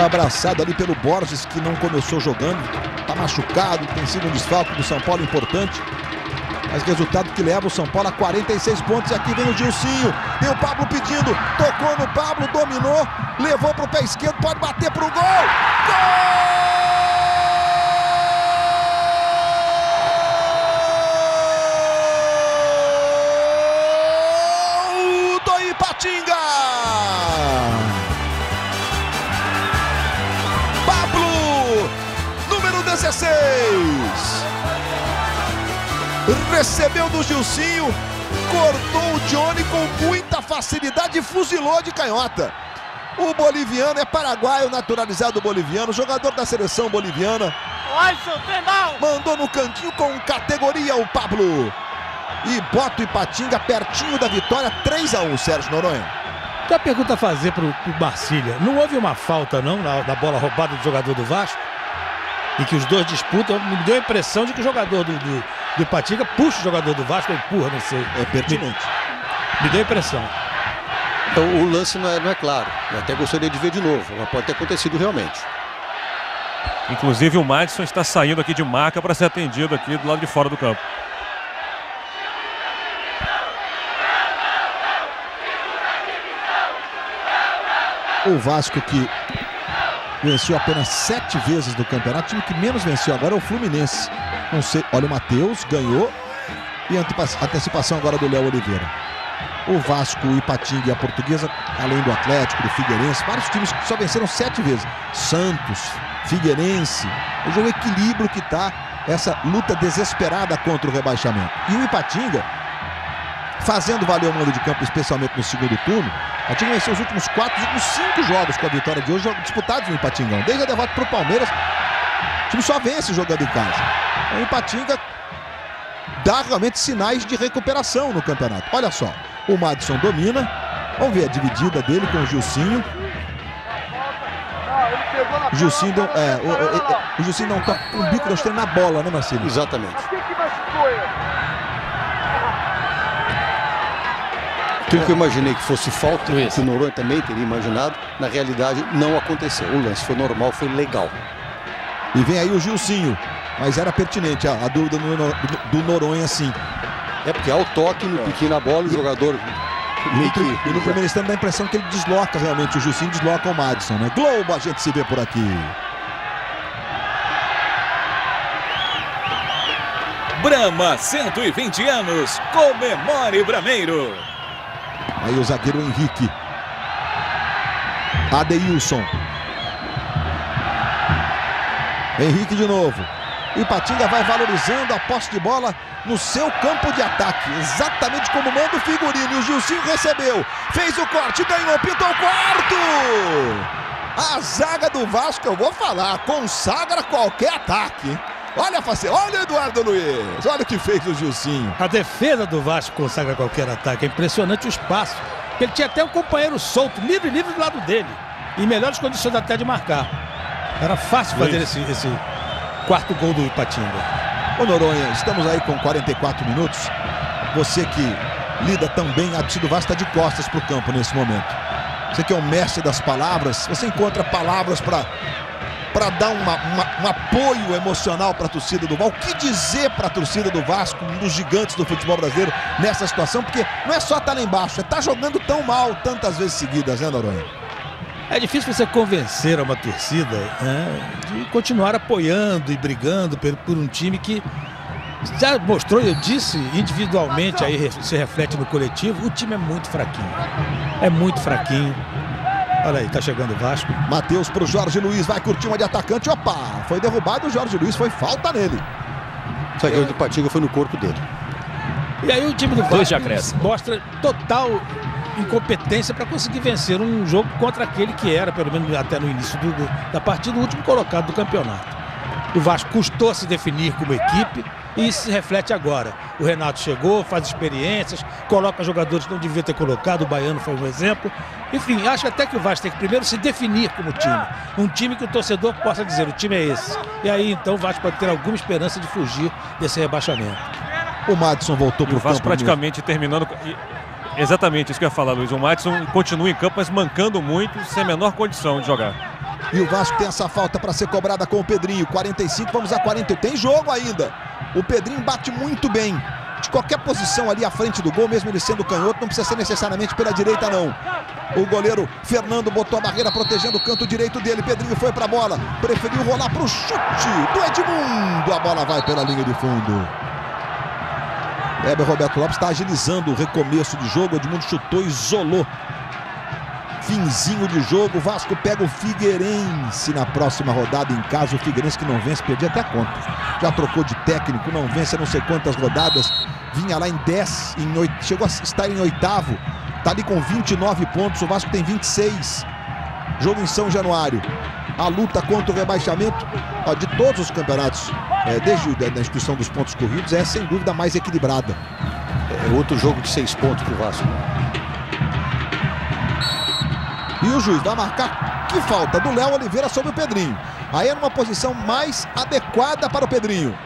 Abraçado ali pelo Borges, que não começou jogando. Está machucado, tem sido um desfalque do São Paulo importante. Mas resultado que leva o São Paulo a quarenta e seis pontos. E aqui vem o Gilcinho. Tem o Pablo pedindo. Tocou no Pablo, dominou. Levou para o pé esquerdo. Pode bater para o gol. Gol do Ipatinga. Pablo, número dezesseis. Recebeu do Gilcinho, cortou o Johnny com muita facilidade e fuzilou de canhota. O boliviano é paraguaio, naturalizado boliviano, jogador da seleção boliviana. Mandou no cantinho com categoria o Pablo. E bota o Ipatinga pertinho da vitória, três a um, Sérgio Noronha. Tem uma pergunta a fazer para o Barcília. Não houve uma falta, não, da bola roubada do jogador do Vasco? E que os dois disputam, me deu a impressão de que o jogador do, do, do Ipatinga puxa o jogador do Vasco, empurra, não sei. É pertinente. Me, me deu a impressão. Então o lance não é, não é claro. Eu até gostaria de ver de novo, mas pode ter acontecido realmente. Inclusive o Madson está saindo aqui de marca para ser atendido aqui do lado de fora do campo. O Vasco que venceu apenas sete vezes do campeonato. O time que menos venceu agora é o Fluminense. Não sei. Olha o Matheus, ganhou. E antecipação agora do Léo Oliveira. O Vasco, o Ipatinga e a Portuguesa, além do Atlético, do Figueirense, vários times que só venceram sete vezes. Santos, Figueirense. Hoje é o equilíbrio que está essa luta desesperada contra o rebaixamento. E o Ipatinga, fazendo valer o mando de campo, especialmente no segundo turno. O Ipatinga venceu os últimos quatro, os últimos cinco jogos com a vitória de hoje, disputados no Ipatingão. Desde a derrota para o Palmeiras, o time só vence jogando em casa. O Ipatinga dá realmente sinais de recuperação no campeonato. Olha só, o Madson domina. Vamos ver a dividida dele com o Gilcinho. O Gilcinho deu, é, o, o, o Gilcinho não tá com o bico mostrando na bola, né, Marcelo? Exatamente. Aquilo que eu imaginei que fosse falta, que o Noronha também teria imaginado, na realidade não aconteceu. O lance foi normal, foi legal. E vem aí o Gilcinho, mas era pertinente a, a dúvida do, do Noronha, sim. É porque há o toque no piquinho na bola, o jogador... E, que, e no primeiro instante dá a impressão que ele desloca realmente, o Gilcinho desloca o Madson, né? Globo, a gente se vê por aqui. Brahma, cento e vinte anos, comemore Brameiro. Aí o zagueiro Henrique. Adeilson. Henrique de novo. Ipatinga vai valorizando a posse de bola no seu campo de ataque. Exatamente como manda o figurino. E o Gilcinho recebeu. Fez o corte, ganhou, pintou o quarto. A zaga do Vasco, eu vou falar, consagra qualquer ataque. Olha a face, olha o Eduardo Luiz, olha o que fez o Gilcinho. A defesa do Vasco consagra qualquer ataque, é impressionante o espaço. Ele tinha até um companheiro solto, livre, livre do lado dele. Em melhores condições até de marcar. Era fácil fazer esse, esse quarto gol do Ipatinga. Ô Noronha, estamos aí com quarenta e quatro minutos. Você que lida também, a torcida do Vasco está de costas para o campo nesse momento. Você que é o mestre das palavras, você encontra palavras para para dar uma, uma, um apoio emocional para a torcida do Vasco. O que dizer para a torcida do Vasco, um dos gigantes do futebol brasileiro, nessa situação? Porque não é só estar lá embaixo, é estar jogando tão mal tantas vezes seguidas, né, Noronha? É difícil você convencer uma torcida, né, de continuar apoiando e brigando por um time que já mostrou, eu disse individualmente, aí se reflete no coletivo, o time é muito fraquinho. É muito fraquinho. Olha aí, tá chegando o Vasco. Matheus pro Jorge Luiz, vai curtir uma de atacante, opa! Foi derrubado o Jorge Luiz, foi falta nele. O zagueiro do Ipatinga foi no corpo dele. E aí o time do Vasco já cresce. Mostra total incompetência para conseguir vencer um jogo contra aquele que era, pelo menos até no início do, do, da partida, o último colocado do campeonato. O Vasco custou a se definir como equipe e isso se reflete agora. O Renato chegou, faz experiências, coloca jogadores que não devia ter colocado, o Baiano foi um exemplo. Enfim, acho até que o Vasco tem que primeiro se definir como time. Um time que o torcedor possa dizer, o time é esse. E aí então o Vasco pode ter alguma esperança de fugir desse rebaixamento. O Madson voltou para o Vasco praticamente mesmo. terminando... Exatamente isso que eu ia falar, Luiz. O Madson continua em campo, mas mancando muito, sem a menor condição de jogar. E o Vasco tem essa falta para ser cobrada com o Pedrinho. quarenta e cinco, vamos a quarenta. Tem jogo ainda. O Pedrinho bate muito bem. De qualquer posição ali à frente do gol, mesmo ele sendo canhoto, não precisa ser necessariamente pela direita, não. O goleiro Fernando botou a barreira protegendo o canto direito dele. Pedrinho foi para a bola. Preferiu rolar para o chute do Edmundo. A bola vai pela linha de fundo. Héber Roberto Lopes está agilizando o recomeço do jogo. O Edmundo chutou e isolou. Finzinho de jogo, o Vasco pega o Figueirense na próxima rodada em casa. O Figueirense que não vence, perdi até a conta. Já trocou de técnico, não vence não sei quantas rodadas. Vinha lá em dez, em oito, chegou a estar em oitavo. Está ali com vinte e nove pontos, o Vasco tem vinte e seis. Jogo em São Januário. A luta contra o rebaixamento, ó, de todos os campeonatos, é, desde a instituição dos pontos corridos, é sem dúvida mais equilibrada. É outro jogo de seis pontos para o Vasco. E o juiz vai marcar que falta do Léo Oliveira sobre o Pedrinho. Aí é numa posição mais adequada para o Pedrinho.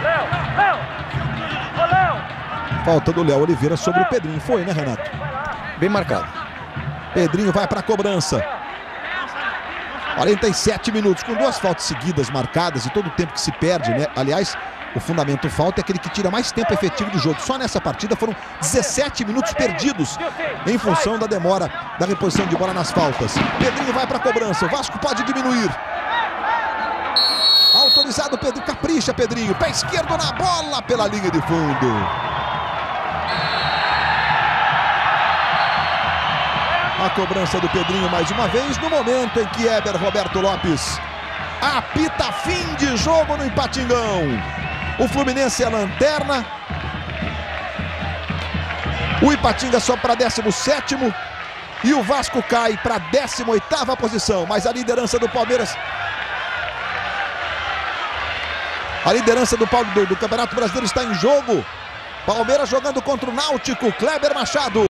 Léo, Léo, ô Léo. Falta do Léo Oliveira sobre o Pedrinho. Foi, né, Renato? Bem marcado. Pedrinho vai para a cobrança. quarenta e sete minutos, com duas faltas seguidas marcadas e todo o tempo que se perde, né? Aliás, o fundamento falta é aquele que tira mais tempo efetivo do jogo. Só nessa partida foram dezessete minutos perdidos em função da demora da reposição de bola nas faltas. Pedrinho vai para a cobrança. O Vasco pode diminuir. Autorizado o Pedrinho. Capricha, Pedrinho. Pé esquerdo na bola pela linha de fundo. A cobrança do Pedrinho mais uma vez no momento em que Héber Roberto Lopes apita fim de jogo no Ipatingão. O Fluminense é a lanterna. O Ipatinga sobe para décimo sétimo. E o Vasco cai para a décima oitava posição. Mas a liderança do Palmeiras... A liderança do, do, do Campeonato Brasileiro está em jogo. Palmeiras jogando contra o Náutico. Kleber Machado.